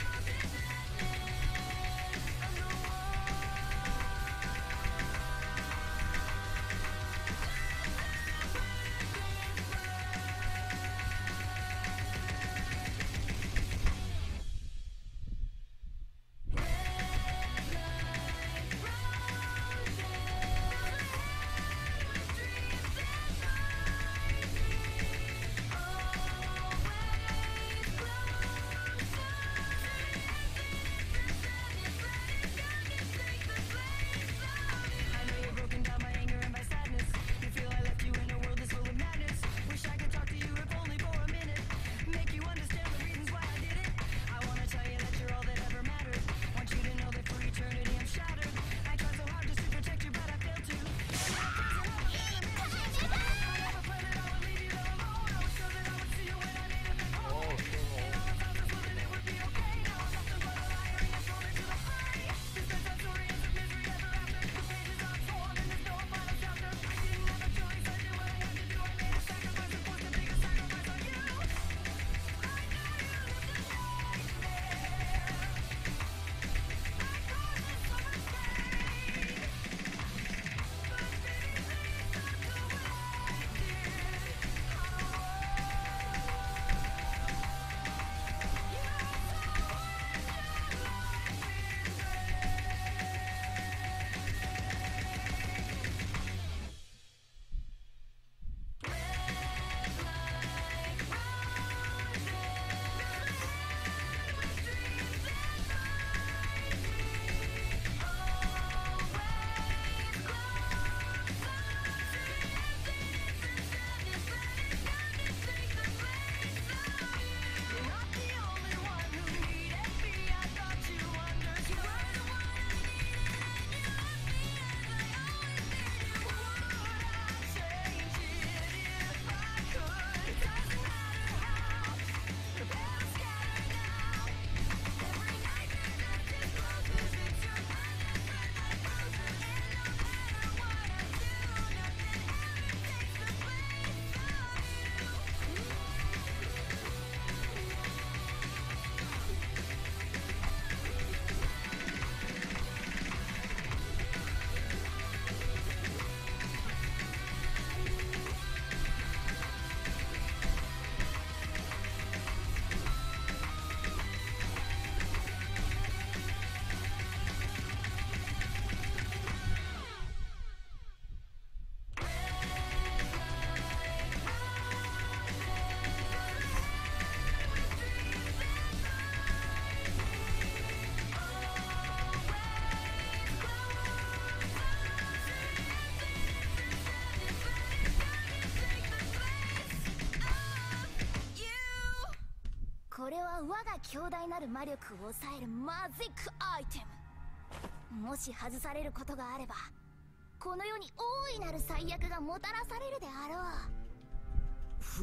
middle of this madness. I'm the我が強大なる魔力を抑えるマジックアイテム。もし外されることがあれば、この世に大いなる災厄がもたらされるであろ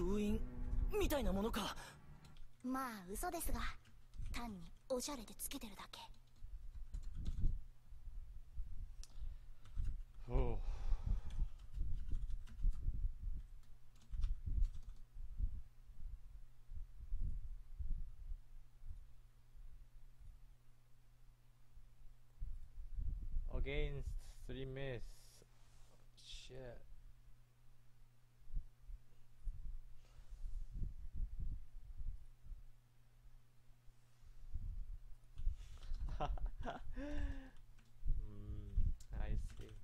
う。封印みたいなものか。まあ嘘ですが、単におしゃれでつけてるだけ。ほう。 Against three miss. Shit. mm, I see.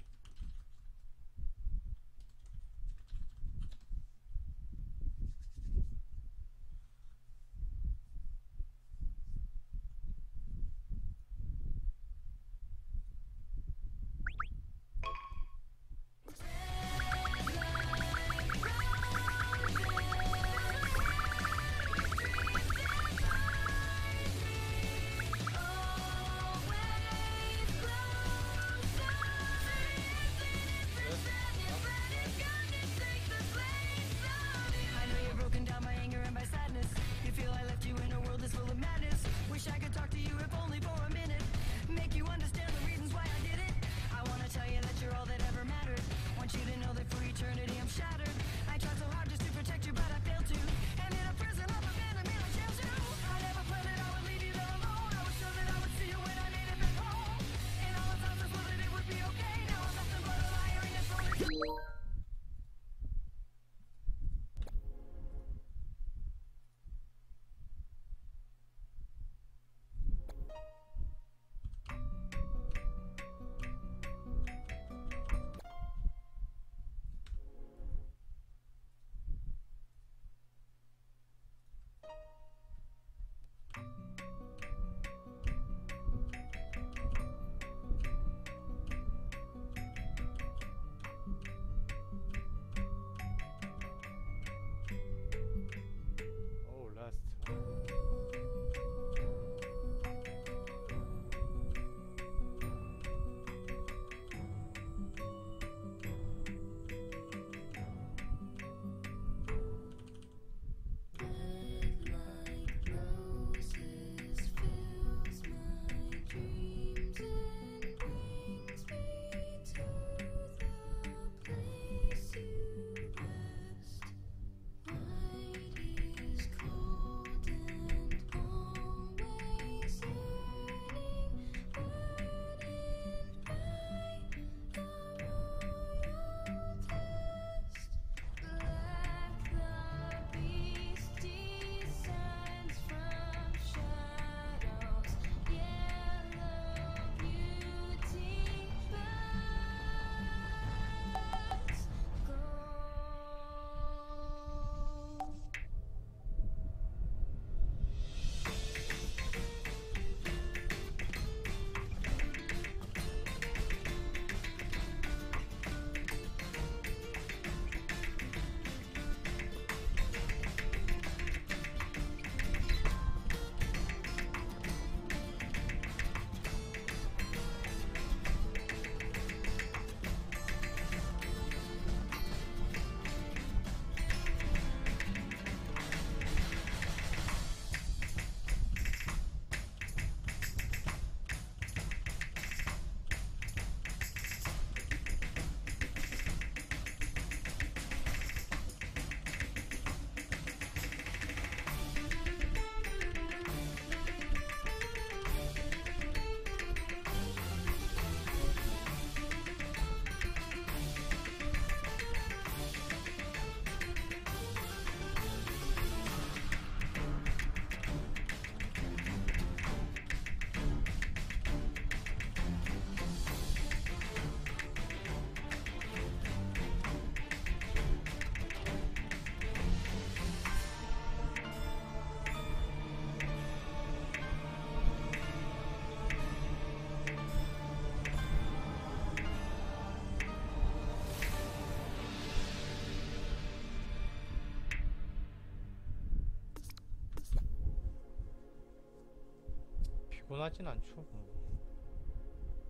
권하진 않죠. 뭐.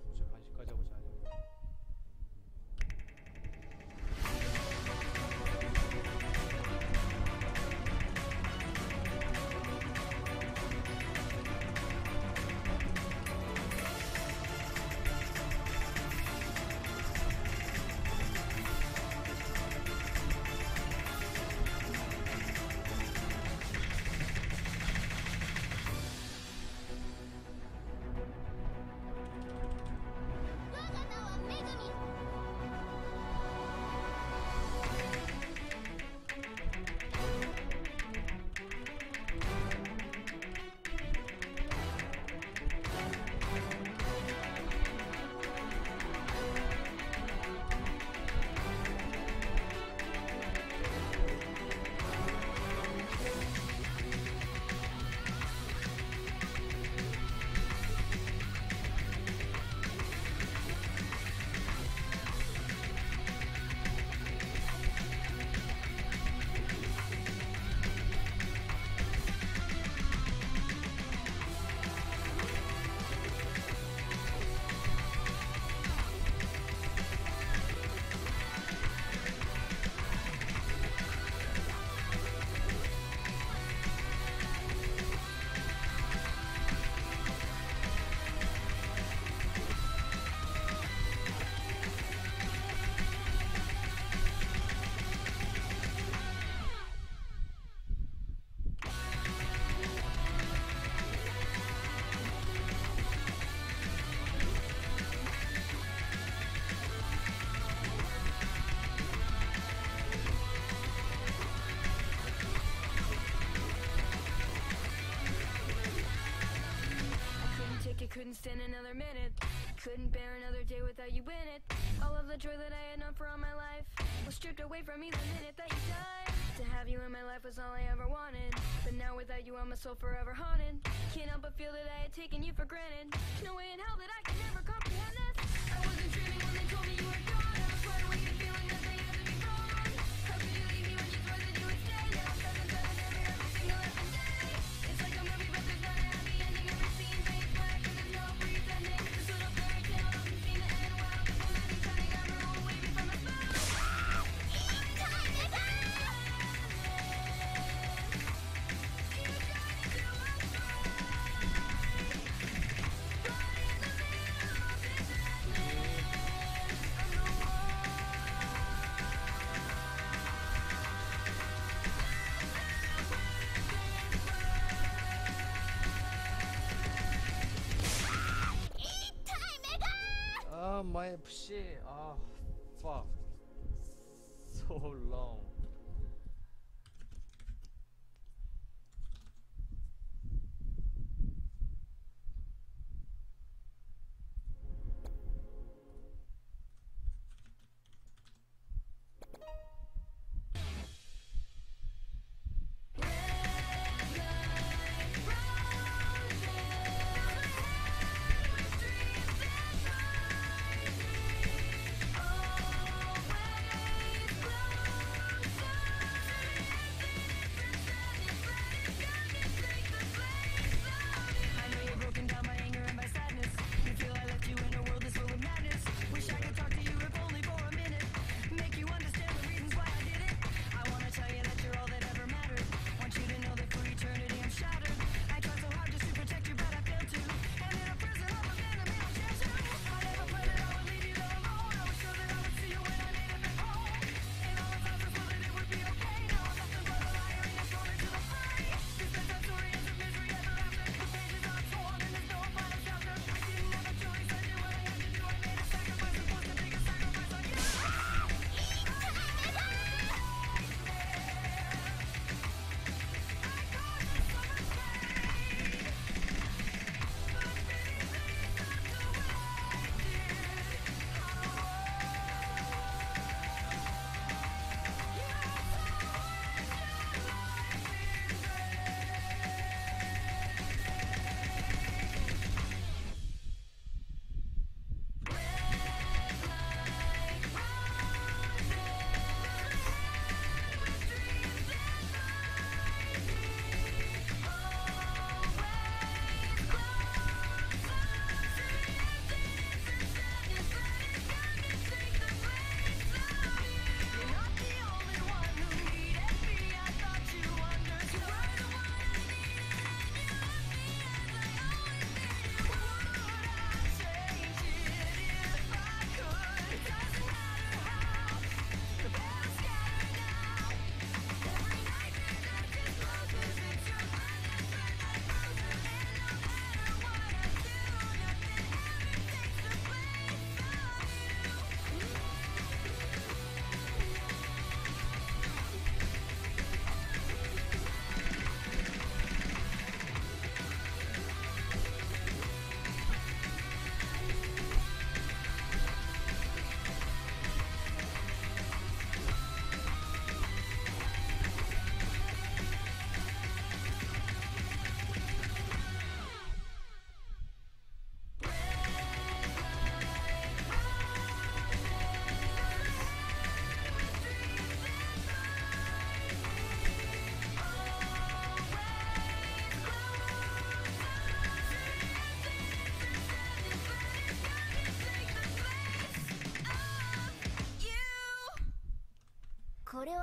굳이 반시까지 하고 자야 되고. Couldn't stand another minute, couldn't bear another day without you in it. All of the joy that I had known for all my life was stripped away from me the minute that you died. To have you in my life was all I ever wanted, but now without you I'm my soul forever haunted. Can't help but feel that I had taken you for granted. There's no way in hell that I could ever comprehend this. I wasn't dreaming when they told me you were gone. I was far away to feeling that they had to be wrong. How could you leave me when you swore that you would stay? Now I'm stuck inside of every, every single every day. It's like a movie but there's not a happy ending. Every scene fades black. My 에프씨, ah, fuck, so long.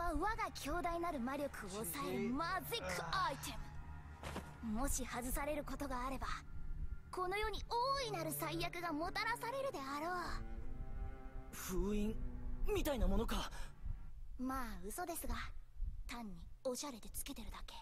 は我が強大なる魔力を抑えるマジックアイテム。もし外されることがあればこの世に大いなる災厄がもたらされるであろう。封印みたいなものか。まあ嘘ですが単におしゃれでつけてるだけ。